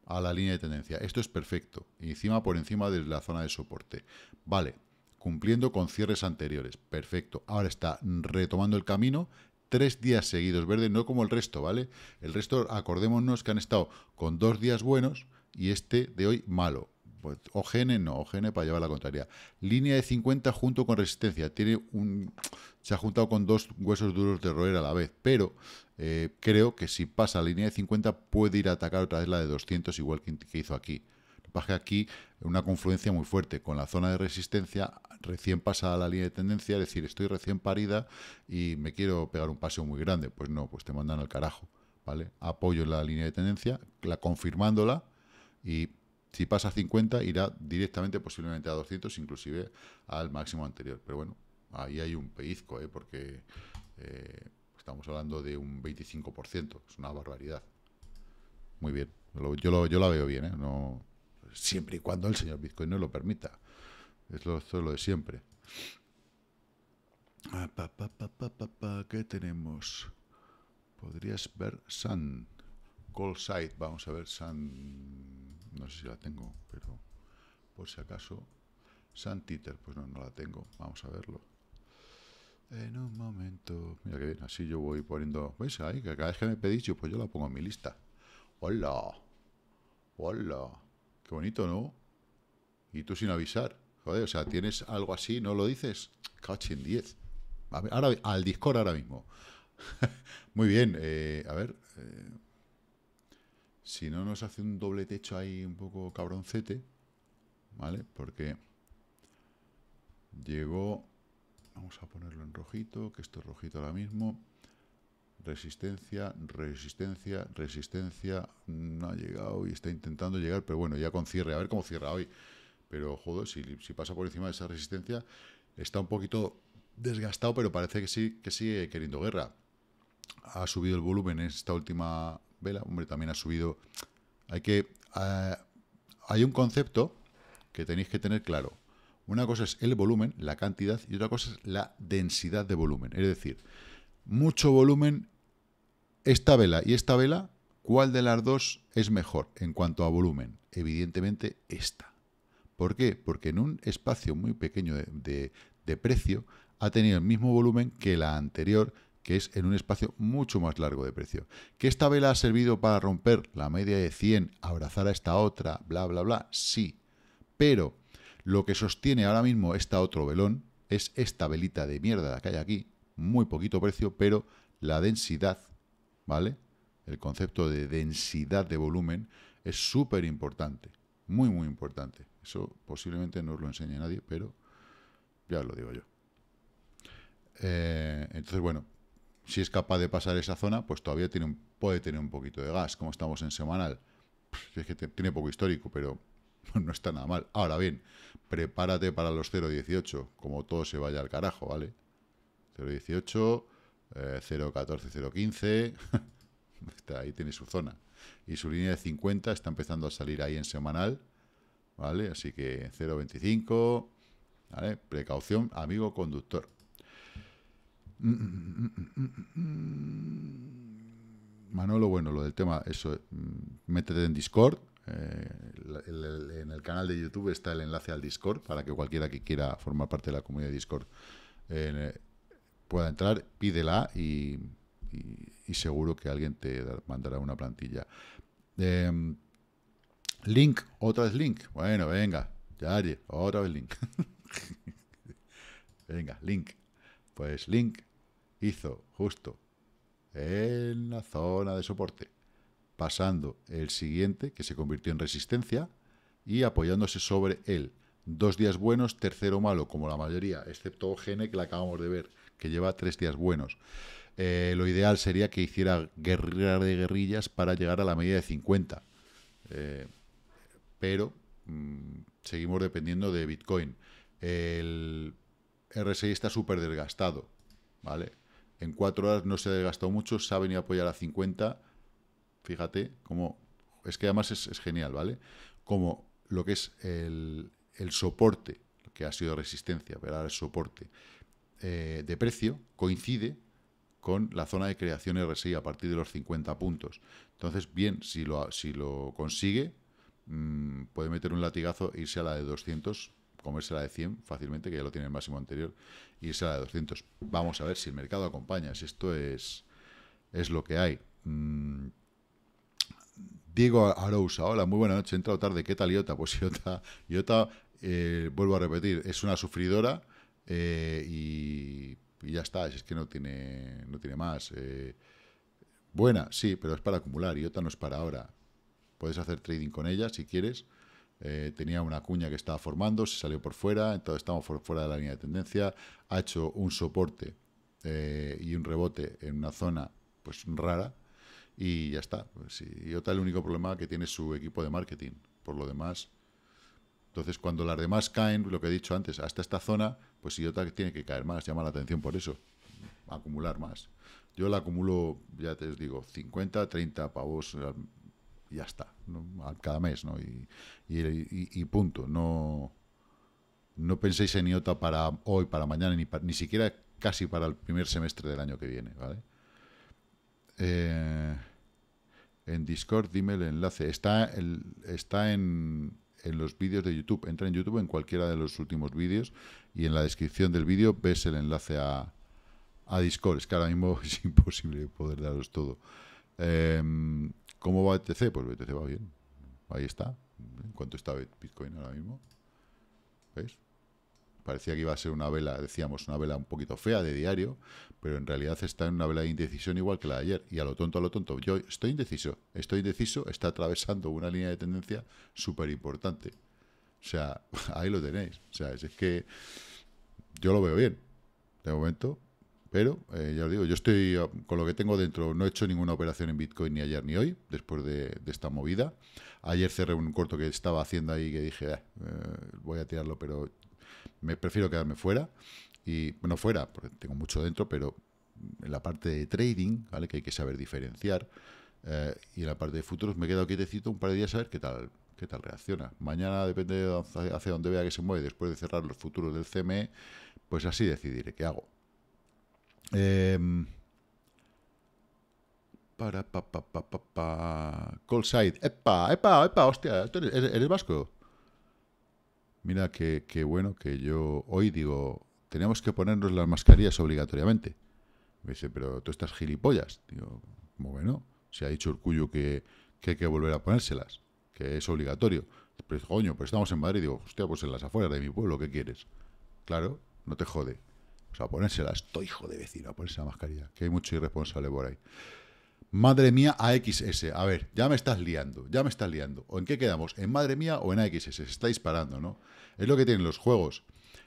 a la línea de tendencia. Esto es perfecto. Encima por encima de la zona de soporte. Vale. Cumpliendo con cierres anteriores. Perfecto. Ahora está retomando el camino. 3 días seguidos verdes. No como el resto, ¿vale? El resto, acordémonos que han estado con 2 días buenos y este de hoy malo. Pues OGN no. OGN para llevar la contraria. Línea de 50 junto con resistencia. Tiene un... Se ha juntado con 2 huesos duros de roer a la vez. Pero... creo que si pasa la línea de 50 puede ir a atacar otra vez la de 200 igual que hizo aquí. Lo que pasa es que aquí una confluencia muy fuerte con la zona de resistencia recién pasada la línea de tendencia, es decir, estoy recién parida y me quiero pegar un paseo muy grande. Pues no, pues te mandan al carajo, ¿vale? Apoyo en la línea de tendencia, confirmándola, y si pasa a 50 irá directamente posiblemente a 200, inclusive al máximo anterior. Pero bueno, ahí hay un pellizco, ¿eh? Porque... estamos hablando de un 25%. Es una barbaridad. Muy bien. Yo la veo bien, ¿eh? No, siempre y cuando el señor Bitcoin no lo permita. Esto es lo de siempre. ¿Qué tenemos? Podrías ver Sun. Call Side. Vamos a ver Sun. No sé si la tengo, pero por si acaso. Sun Tether. Pues no, no la tengo. Vamos a verlo. En un momento... Mira que bien, así yo voy poniendo... ¿Veis ahí? Que cada vez que me pedís, pues yo la pongo en mi lista. ¡Hola! ¡Hola! Qué bonito, ¿no? Y tú sin avisar. Joder, o sea, tienes algo así, ¿no lo dices? Cachín 10. Ahora, al Discord ahora mismo. Muy bien, a ver... si no nos hace un doble techo ahí un poco cabroncete, ¿vale? Porque... llegó... Vamos a ponerlo en rojito, que esto es rojito ahora mismo. Resistencia, resistencia, resistencia. No ha llegado y está intentando llegar, pero bueno, ya con cierre. A ver cómo cierra hoy. Pero, joder, si pasa por encima de esa resistencia, está un poquito desgastado, pero parece que sí, que sigue queriendo guerra. Ha subido el volumen en esta última vela. Hombre, también ha subido... hay un concepto que tenéis que tener claro. Una cosa es el volumen, la cantidad, y otra cosa es la densidad de volumen. Es decir, mucho volumen, esta vela y esta vela, ¿cuál de las dos es mejor en cuanto a volumen? Evidentemente, esta. ¿Por qué? Porque en un espacio muy pequeño de precio ha tenido el mismo volumen que la anterior, que es en un espacio mucho más largo de precio. ¿Que esta vela ha servido para romper la media de 100, abrazar a esta otra, bla, bla, bla? Sí, pero... lo que sostiene ahora mismo esta otro velón es esta velita de mierda que hay aquí, muy poquito precio, pero la densidad, ¿vale? El concepto de densidad de volumen es súper importante, muy, muy importante. Eso posiblemente no os lo enseñe nadie, pero ya os lo digo yo. Entonces, bueno, si es capaz de pasar esa zona, pues todavía tiene puede tener un poquito de gas, como estamos en semanal. Es que tiene poco histórico, pero... no está nada mal. Ahora bien, prepárate para los 0.18, como todo se vaya al carajo, ¿vale? 0.18, 0.14, 0.15, ahí tiene su zona. Y su línea de 50 está empezando a salir ahí en semanal, ¿vale? Así que 0.25, ¿vale? Precaución, amigo conductor. Manolo, bueno, lo del tema, eso, métete en Discord. En el canal de YouTube está el enlace al Discord para que cualquiera que quiera formar parte de la comunidad de Discord pueda entrar, pídela y seguro que alguien te mandará una plantilla. Link, otra vez Link. Bueno, venga, Yari, otra vez Link. Venga, Link. Pues Link hizo justo en la zona de soporte, pasando el siguiente, que se convirtió en resistencia, y apoyándose sobre él. 2 días buenos, tercero malo, como la mayoría, excepto OGN, que la acabamos de ver, que lleva 3 días buenos. Lo ideal sería que hiciera guerrilla de guerrillas para llegar a la media de 50. Pero seguimos dependiendo de Bitcoin. El RSI está súper desgastado, ¿vale? En 4 horas no se ha desgastado mucho, se ha venido a apoyar a 50. Fíjate cómo... Es que además es genial, ¿vale? Como lo que es el soporte, que ha sido resistencia, pero ahora es soporte, de precio, coincide con la zona de creación RSI a partir de los 50 puntos. Entonces, bien, si lo consigue, puede meter un latigazo, irse a la de 200, comerse la de 100 fácilmente, que ya lo tiene el máximo anterior, irse a la de 200. Vamos a ver si el mercado acompaña, si esto es lo que hay. Diego Arousa, hola, muy buena noche, he entrado tarde, ¿qué tal Iota? Pues Iota vuelvo a repetir, es una sufridora y ya está, es que no tiene más. Buena, sí, pero es para acumular, Iota no es para ahora. Puedes hacer trading con ella si quieres. Tenía una cuña que estaba formando, se salió por fuera, entonces estamos fuera de la línea de tendencia, ha hecho un soporte y un rebote en una zona pues rara, y ya está. Iota, el único problema que tiene es su equipo de marketing, por lo demás. Entonces, cuando las demás caen, lo que he dicho antes, hasta esta zona, pues Iota tiene que caer más, llama la atención por eso, acumular más. Yo la acumulo, ya te digo, 50, 30 pavos, ya está, ¿no? Cada mes, ¿no? Y punto. No penséis en Iota para hoy, para mañana, ni siquiera casi para el primer semestre del año que viene, ¿vale? En Discord dime el enlace, está en los vídeos de YouTube, entra en YouTube en cualquiera de los últimos vídeos y en la descripción del vídeo ves el enlace a Discord. Es que ahora mismo es imposible poder daros todo. ¿Cómo va BTC? Pues BTC va bien, ahí está. ¿En cuánto está Bitcoin ahora mismo? ¿Veis? Parecía que iba a ser una vela, decíamos, una vela un poquito fea de diario, pero en realidad está en una vela de indecisión igual que la de ayer. Y a lo tonto, yo estoy indeciso, está atravesando una línea de tendencia súper importante. O sea, ahí lo tenéis. O sea, es que yo lo veo bien, de momento, pero ya os digo, yo estoy con lo que tengo dentro, no he hecho ninguna operación en Bitcoin ni ayer ni hoy, después de esta movida. Ayer cerré un corto que estaba haciendo ahí que dije, voy a tirarlo, pero... Me prefiero quedarme fuera, y bueno, fuera, porque tengo mucho dentro, pero en la parte de trading, ¿vale? Que hay que saber diferenciar, y en la parte de futuros me he quedado quietecito un par de días a ver qué tal reacciona. Mañana, depende de hacia dónde vea que se mueve, después de cerrar los futuros del CME, pues así decidiré qué hago. Call side. ¡Epa! ¡Hostia! ¿Eres vasco? Mira que bueno, que yo hoy digo, tenemos que ponernos las mascarillas obligatoriamente. Me dice, pero tú estás gilipollas. Digo, bueno, se ha dicho Urcullu que hay que volver a ponérselas, que es obligatorio. Pero coño, pues estamos en Madrid. Digo, hostia, pues en las afueras de mi pueblo, ¿qué quieres? Claro, no te jode. O sea, ponérselas, estoy hijo de vecino, a ponerse la mascarilla, que hay mucho irresponsable por ahí. Madre mía, AXS. A ver, ya me estás liando. ¿O en qué quedamos? ¿En madre mía o en AXS? Se está disparando, ¿no? Es lo que tienen los juegos.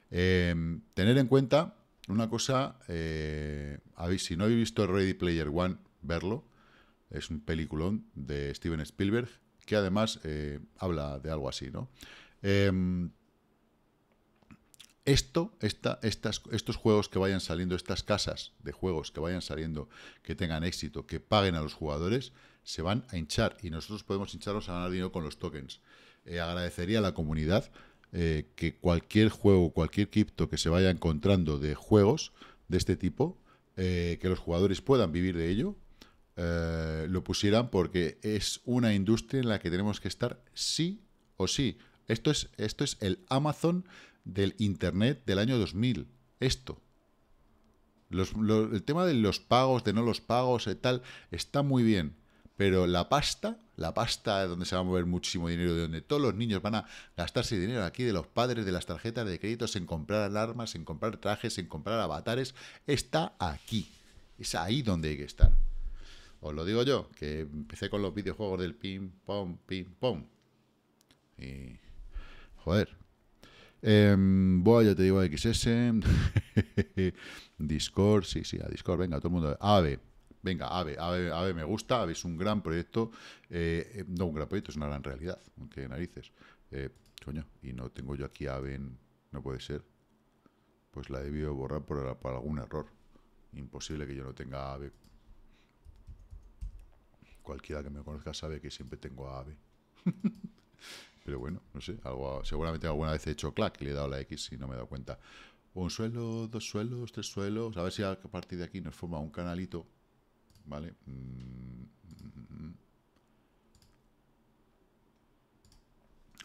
Tener en cuenta una cosa, si no habéis visto Ready Player One, verlo. Es un peliculón de Steven Spielberg, que además habla de algo así, ¿no? Estos juegos que vayan saliendo, estas casas de juegos que vayan saliendo, que tengan éxito, que paguen a los jugadores, se van a hinchar y nosotros podemos hincharnos a ganar dinero con los tokens. Agradecería a la comunidad que cualquier juego, cualquier cripto que se vaya encontrando de juegos de este tipo, que los jugadores puedan vivir de ello, lo pusieran, porque es una industria en la que tenemos que estar sí o sí. Esto es el Amazon del Internet del año 2000. Esto. El tema de los pagos, de no los pagos y tal, está muy bien. Pero la pasta es donde se va a mover muchísimo dinero, de donde todos los niños van a gastarse dinero aquí, de los padres, de las tarjetas de créditos, en comprar alarmas, en comprar trajes, en comprar avatares, está aquí. Es ahí donde hay que estar. Os lo digo yo, que empecé con los videojuegos del ping-pong. Y... joder. Bueno, ya te digo, AXS. Discord, sí, a Discord, venga, todo el mundo. AVE. Venga, AVE me gusta, AVE es un gran proyecto, no un gran proyecto, es una gran realidad, qué narices. Coño, y no tengo yo aquí AVE, no puede ser, pues la he debido borrar por algún error, imposible que yo no tenga AVE. Cualquiera que me conozca sabe que siempre tengo AVE, pero bueno, no sé, seguramente alguna vez he hecho clac y le he dado la X y no me he dado cuenta. Un suelo, dos suelos, tres suelos, a ver si a partir de aquí nos forma un canalito. Vale.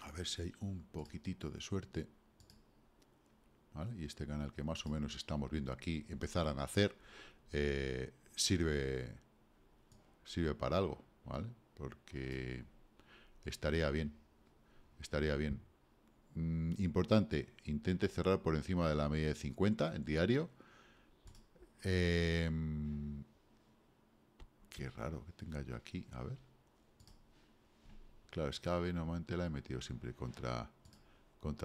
A ver si hay un poquitito de suerte. ¿Vale? Y este canal que más o menos estamos viendo aquí empezar a nacer, sirve para algo, ¿vale? Porque estaría bien. Importante, intente cerrar por encima de la media de 50 en diario. Qué raro que tenga yo aquí, a ver. Claro, es que AVE normalmente la he metido siempre contra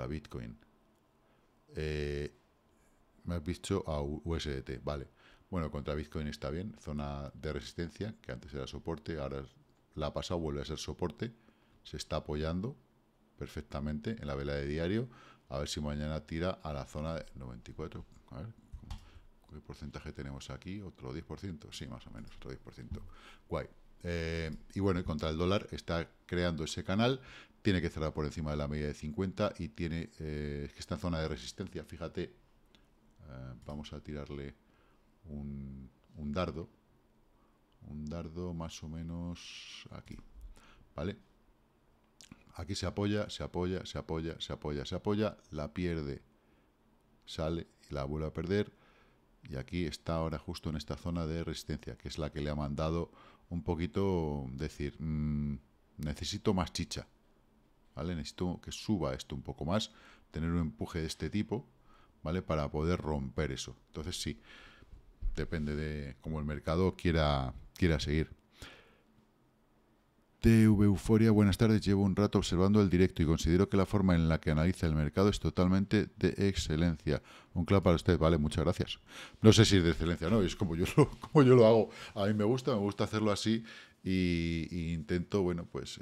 Bitcoin. Me has dicho a USDT, vale. Bueno, contra Bitcoin está bien, zona de resistencia, que antes era soporte, ahora la ha pasado, vuelve a ser soporte. Se está apoyando perfectamente en la vela de diario. A ver si mañana tira a la zona de 94, a ver. ¿Qué porcentaje tenemos aquí? ¿Otro 10%? Sí, más o menos, otro 10%. Guay. Y bueno, contra el dólar está creando ese canal. Tiene que cerrar por encima de la media de 50 y tiene que está en zona de resistencia. Fíjate, vamos a tirarle un dardo. Un dardo más o menos aquí. ¿Vale? Aquí se apoya. La pierde, sale y la vuelve a perder. Y aquí está ahora justo en esta zona de resistencia, que es la que le ha mandado un poquito decir, necesito más chicha, ¿vale? Necesito que suba esto un poco más, tener un empuje de este tipo, ¿vale? Para poder romper eso. Entonces sí, depende de cómo el mercado quiera seguir. TV Euforia, buenas tardes, llevo un rato observando el directo y considero que la forma en la que analiza el mercado es totalmente de excelencia. Un clap para usted, vale, muchas gracias. No sé si es de excelencia o no, es como yo lo hago. A mí me gusta hacerlo así y intento, bueno, pues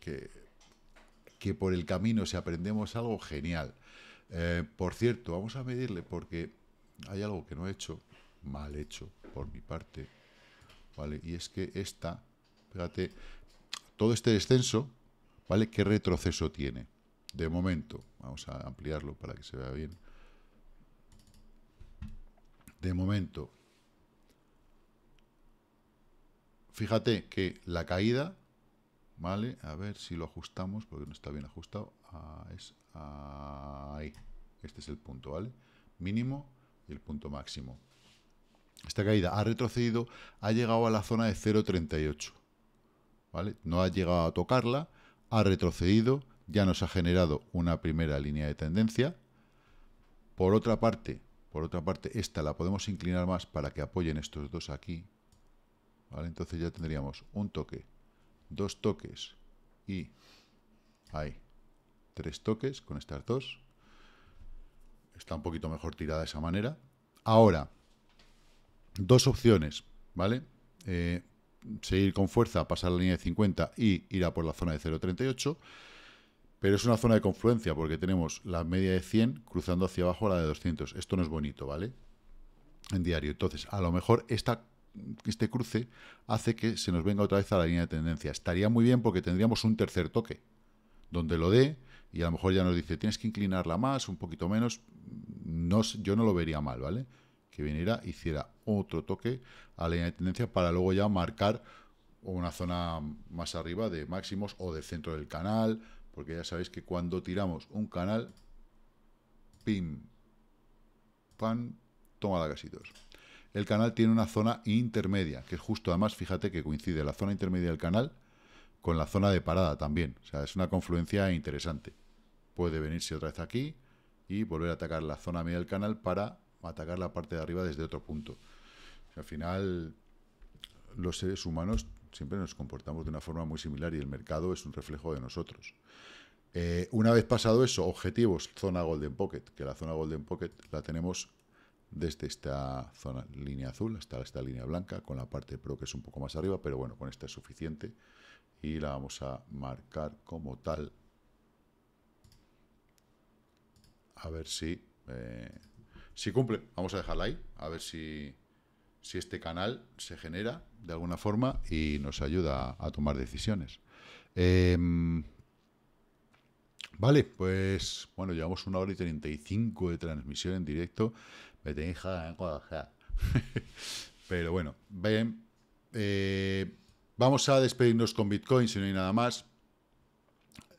que por el camino, si aprendemos algo, genial. Por cierto, vamos a medirle porque hay algo que no he hecho, mal hecho por mi parte, ¿vale? Y es que esta, fíjate, todo este descenso, ¿vale? ¿Qué retroceso tiene? De momento, vamos a ampliarlo para que se vea bien. De momento, fíjate que la caída, ¿vale? A ver si lo ajustamos, porque no está bien ajustado. Ahí. Este es el punto, ¿vale? Mínimo y el punto máximo. Esta caída ha retrocedido, ha llegado a la zona de 0,38. ¿Vale? No ha llegado a tocarla, ha retrocedido, ya nos ha generado una primera línea de tendencia. Por otra parte, esta la podemos inclinar más para que apoyen estos dos aquí. ¿Vale? Entonces ya tendríamos un toque, dos toques y ahí, tres toques con estas dos. Está un poquito mejor tirada de esa manera. Ahora, dos opciones, ¿vale? Seguir con fuerza, pasar la línea de 50 y ir a por la zona de 0,38, pero es una zona de confluencia porque tenemos la media de 100 cruzando hacia abajo a la de 200. Esto no es bonito, ¿vale? En diario. Entonces, a lo mejor este cruce hace que se nos venga otra vez a la línea de tendencia. Estaría muy bien porque tendríamos un tercer toque, donde lo dé y a lo mejor ya nos dice, tienes que inclinarla más, un poquito menos. No, yo no lo vería mal, ¿vale? Que viniera, hiciera otro toque a la línea de tendencia para luego ya marcar o una zona más arriba de máximos o del centro del canal, porque ya sabéis que cuando tiramos un canal, pim, pan, toma la casitos. El canal tiene una zona intermedia, que es justo, además, fíjate que coincide la zona intermedia del canal con la zona de parada también. O sea, es una confluencia interesante. Puede venirse otra vez aquí y volver a atacar la zona media del canal para atacar la parte de arriba desde otro punto. O sea, al final, los seres humanos siempre nos comportamos de una forma muy similar y el mercado es un reflejo de nosotros. Una vez pasado eso, objetivos, zona Golden Pocket, que la zona Golden Pocket la tenemos desde esta zona línea azul hasta esta línea blanca, con la parte pro que es un poco más arriba, pero bueno, con esta es suficiente y la vamos a marcar como tal. A ver si cumple. Vamos a dejarla ahí, a ver si este canal se genera de alguna forma y nos ayuda a tomar decisiones. Vale, pues bueno, llevamos 1 hora y 35 de transmisión en directo. Me tenéis jodida. Pero bueno, bien. Vamos a despedirnos con Bitcoin, si no hay nada más.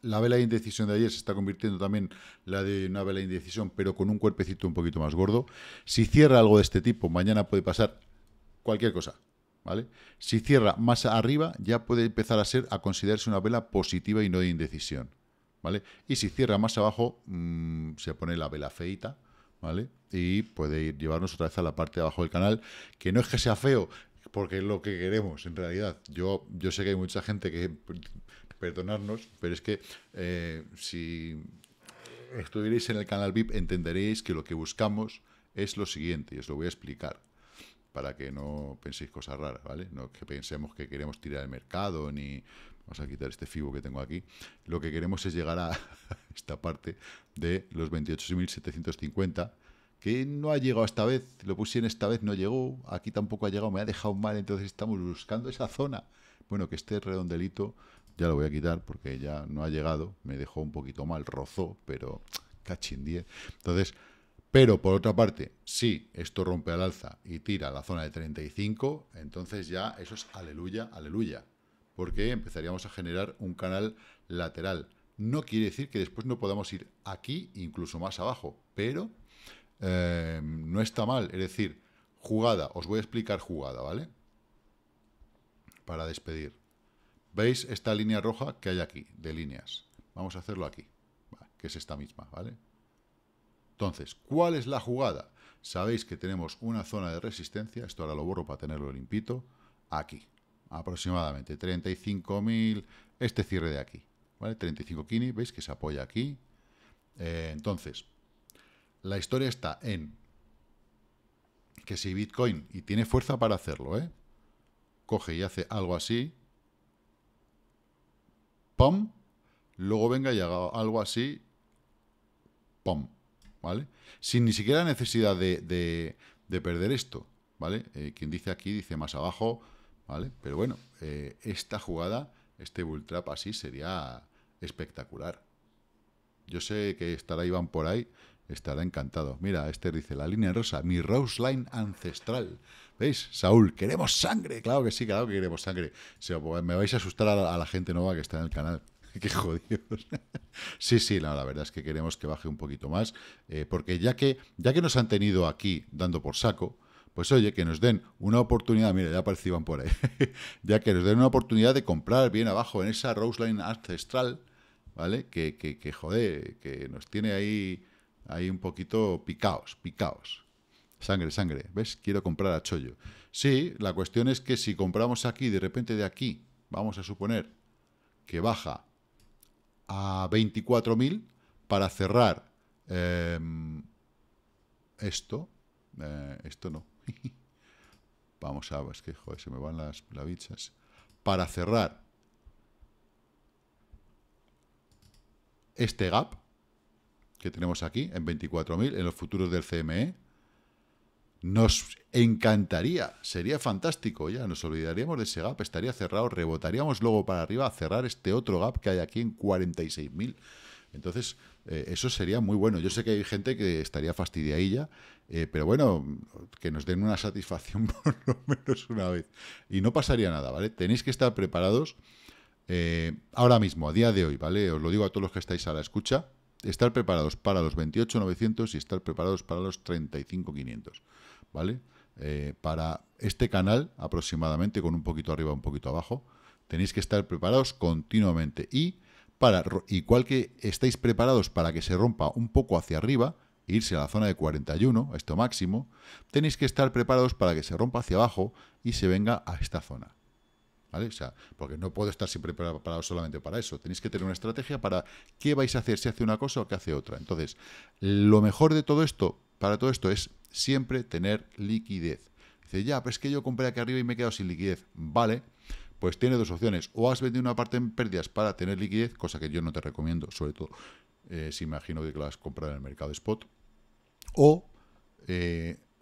La vela de indecisión de ayer se está convirtiendo también la de una vela de indecisión, pero con un cuerpecito un poquito más gordo. Si cierra algo de este tipo, mañana puede pasar cualquier cosa, ¿vale? Si cierra más arriba, ya puede empezar a considerarse una vela positiva y no de indecisión, ¿vale? Y si cierra más abajo, se pone la vela feita, ¿vale? Y puede llevarnos otra vez a la parte de abajo del canal, que no es que sea feo, porque es lo que queremos, en realidad. Yo sé que hay mucha gente que... perdonarnos, pero es que si estuvierais en el canal VIP entenderéis que lo que buscamos es lo siguiente, y os lo voy a explicar para que no penséis cosas raras, ¿vale? No que pensemos que queremos tirar el mercado, ni... Vamos a quitar este fibo que tengo aquí. Lo que queremos es llegar a esta parte de los 28.750, que no ha llegado esta vez, lo puse en esta vez, no llegó, aquí tampoco ha llegado, me ha dejado mal, entonces estamos buscando esa zona. Bueno, que este redondelito... ya lo voy a quitar porque ya no ha llegado, me dejó un poquito mal, rozó, pero cachín 10. Entonces, pero por otra parte, si esto rompe al alza y tira a la zona de 35, entonces ya eso es aleluya, aleluya, porque empezaríamos a generar un canal lateral. No quiere decir que después no podamos ir aquí, incluso más abajo, pero no está mal. Es decir, jugada, os voy a explicar jugada, ¿vale? Para despedir. ¿Veis esta línea roja que hay aquí, de líneas? Vamos a hacerlo aquí, que es esta misma, ¿vale? Entonces, ¿cuál es la jugada? Sabéis que tenemos una zona de resistencia, esto ahora lo borro para tenerlo limpito, aquí, aproximadamente, 35.000, este cierre de aquí, ¿vale? 35 kini, ¿veis que se apoya aquí? Entonces, la historia está en que si Bitcoin, y tiene fuerza para hacerlo, ¿eh? Coge y hace algo así, pom, luego venga y haga algo así, pom, ¿vale? Sin ni siquiera necesidad de perder esto, ¿vale? Quien dice aquí, dice más abajo, ¿vale? Pero bueno, esta jugada, este bull trap así sería espectacular. Yo sé que estará Iván por ahí, estará encantado. Mira, Esther dice, la línea rosa, mi Rose Line ancestral. ¿Veis? Saúl, queremos sangre. Claro que sí, claro que queremos sangre. Me vais a asustar a la gente nueva que está en el canal. ¡Qué jodidos! Sí, no, la verdad es que queremos que baje un poquito más. Porque ya que nos han tenido aquí dando por saco, pues oye, que nos den una oportunidad. Mira, ya aparecían por ahí. Ya que nos den una oportunidad de comprar bien abajo en esa Rose Line ancestral, ¿vale? Que joder, que nos tiene ahí un poquito picaos. Sangre, ¿ves? Quiero comprar a chollo. Sí, la cuestión es que si compramos aquí, de repente de aquí, vamos a suponer que baja a 24.000 para cerrar esto no. Vamos a ver, es que joder, se me van las bichas. Para cerrar este gap que tenemos aquí, en 24.000, en los futuros del CME, nos encantaría, sería fantástico, ya nos olvidaríamos de ese gap, estaría cerrado, rebotaríamos luego para arriba a cerrar este otro gap que hay aquí en 46.000. Entonces, Eso sería muy bueno. Yo sé que hay gente que estaría fastidiadilla, pero bueno, que nos den una satisfacción por lo menos una vez. Y no pasaría nada, ¿vale? Tenéis que estar preparados ahora mismo, a día de hoy, ¿vale? Os lo digo a todos los que estáis a la escucha. Estar preparados para los 28.900 y estar preparados para los 35.500, ¿vale? Para este canal, aproximadamente, con un poquito arriba, un poquito abajo, tenéis que estar preparados continuamente. Y para, igual que estáis preparados para que se rompa un poco hacia arriba, irse a la zona de 41, esto máximo, tenéis que estar preparados para que se rompa hacia abajo y se venga a esta zona, ¿vale? O sea, porque no puedo estar siempre preparado solamente para eso. Tenéis que tener una estrategia para qué vais a hacer, si hace una cosa o qué hace otra. Entonces, lo mejor de todo esto, para todo esto, es siempre tener liquidez. Dice, ya, pues es que yo compré aquí arriba y me he quedado sin liquidez. Vale, pues tiene dos opciones. O has vendido una parte en pérdidas para tener liquidez, cosa que yo no te recomiendo, sobre todo si imagino que la has comprado en el mercado spot. O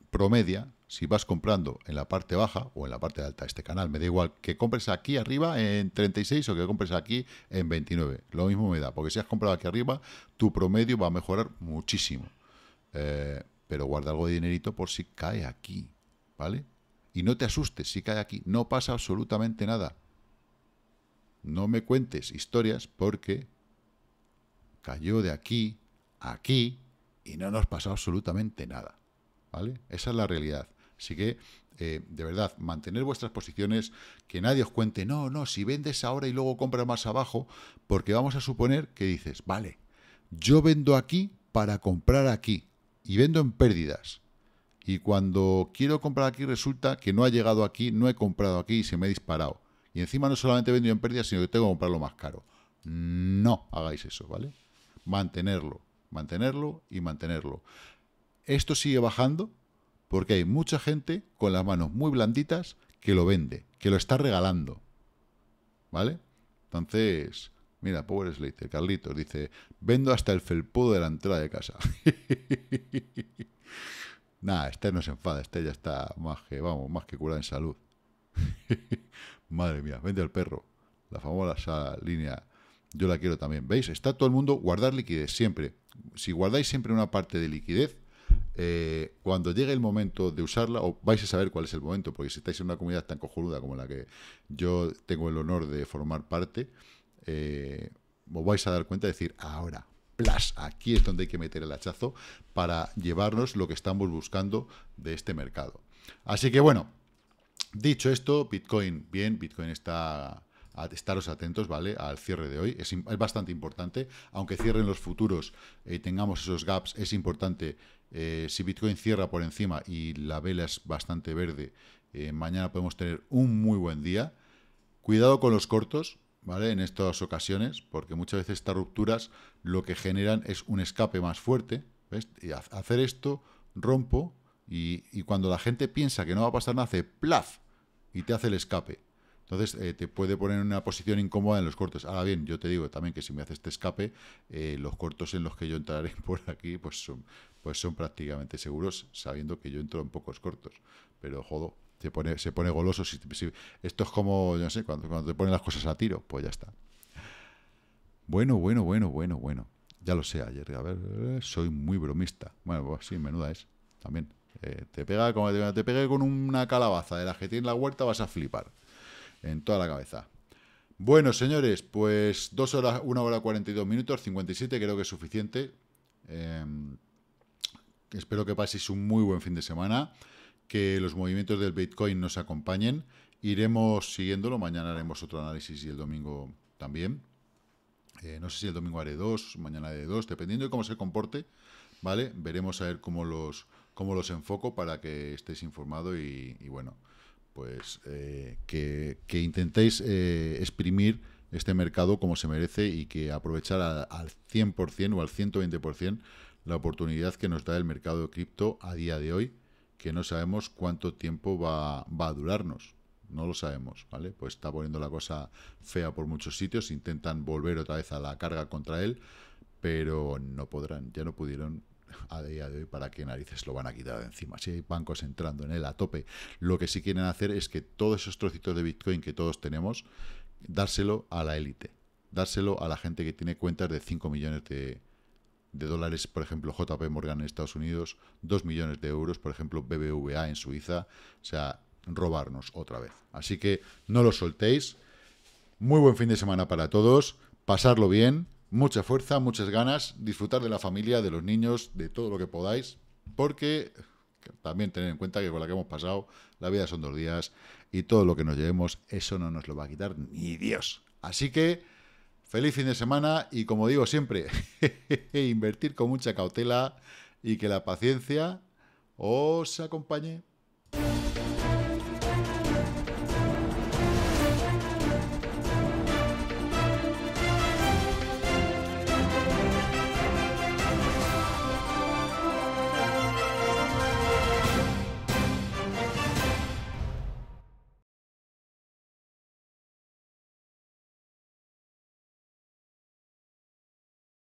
promedia. Si vas comprando en la parte baja o en la parte alta de este canal, me da igual que compres aquí arriba en 36 o que compres aquí en 29. Lo mismo me da, porque si has comprado aquí arriba, tu promedio va a mejorar muchísimo. Pero guarda algo de dinerito por si cae aquí, ¿vale? Y no te asustes si cae aquí. No pasa absolutamente nada. No me cuentes historias porque cayó de aquí a aquí y no nos pasó absolutamente nada, ¿vale? Esa es la realidad. Así que, de verdad, mantener vuestras posiciones, que nadie os cuente, no, no, si vendes ahora y luego compras más abajo, porque vamos a suponer que dices, vale, yo vendo aquí para comprar aquí, y vendo en pérdidas, y cuando quiero comprar aquí resulta que no ha llegado aquí, no he comprado aquí y se me ha disparado, y encima no solamente he vendido en pérdidas, sino que tengo que comprarlo más caro. No hagáis eso, ¿vale? Mantenerlo, mantenerlo y mantenerlo. Esto sigue bajando porque hay mucha gente con las manos muy blanditas que lo vende, que lo está regalando, ¿vale? Entonces, mira, Power Slater, Carlitos, dice, vendo hasta el felpudo de la entrada de casa. Nada, este no se enfada, este ya está más que, vamos, más que curado en salud. Madre mía, vende al perro, la famosa línea. Yo la quiero también, ¿veis? Está todo el mundo, guardar liquidez siempre. Si guardáis siempre una parte de liquidez, cuando llegue el momento de usarla, o vais a saber cuál es el momento, porque si estáis en una comunidad tan cojonuda como la que yo tengo el honor de formar parte, os vais a dar cuenta de decir, ahora, plas, aquí es donde hay que meter el hachazo para llevarnos lo que estamos buscando de este mercado. Así que bueno, dicho esto, Bitcoin, bien, Bitcoin está... Estaros atentos, ¿vale?, al cierre de hoy. Es bastante importante. Aunque cierren los futuros y tengamos esos gaps, es importante. Si Bitcoin cierra por encima y la vela es bastante verde, mañana podemos tener un muy buen día. Cuidado con los cortos, ¿vale?, en estas ocasiones, porque muchas veces estas rupturas lo que generan es un escape más fuerte. ¿Ves? Y hacer esto, rompo, y cuando la gente piensa que no va a pasar nada, hace plaf y te hace el escape. Entonces, te puede poner en una posición incómoda en los cortos. Ahora bien, yo te digo también que si me hace este escape, los cortos en los que yo entraré por aquí, pues son prácticamente seguros, sabiendo que yo entro en pocos cortos. Pero, jodo, se pone goloso. Si esto es como, yo no sé, cuando te ponen las cosas a tiro, pues ya está. Bueno. Ya lo sé, ayer. A ver, soy muy bromista. Bueno, pues sí, menuda es, también. Te pegué con una calabaza de las que tiene en la huerta, vas a flipar. En toda la cabeza. Bueno, señores, pues 1 hora 42 minutos, 57, creo que es suficiente. Espero que paséis un muy buen fin de semana, que los movimientos del Bitcoin nos acompañen. Iremos siguiéndolo, mañana haremos otro análisis y el domingo también. No sé si el domingo haré dos, mañana haré dos, dependiendo de cómo se comporte, ¿vale? Veremos a ver cómo los enfoco para que estéis informados y bueno... Pues que intentéis exprimir este mercado como se merece y que aprovechar al 100% o al 120% la oportunidad que nos da el mercado de cripto a día de hoy, que no sabemos cuánto tiempo va a durarnos, no lo sabemos, ¿vale? Pues está poniendo la cosa fea por muchos sitios, intentan volver otra vez a la carga contra él, pero no podrán, ya no pudieron... A día de hoy, ¿para qué narices lo van a quitar de encima? Si hay bancos entrando en él a tope, lo que sí quieren hacer es que todos esos trocitos de Bitcoin que todos tenemos, dárselo a la élite, dárselo a la gente que tiene cuentas de 5 millones de, de dólares, por ejemplo, JP Morgan en Estados Unidos, 2 millones de euros, por ejemplo, BBVA en Suiza, o sea, robarnos otra vez. Así que no lo soltéis. Muy buen fin de semana para todos, pasarlo bien, mucha fuerza, muchas ganas, disfrutar de la familia, de los niños, de todo lo que podáis, porque también tener en cuenta que con la que hemos pasado, la vida son 2 días y todo lo que nos llevemos, eso no nos lo va a quitar ni Dios. Así que feliz fin de semana y, como digo siempre, invertir con mucha cautela y que la paciencia os acompañe.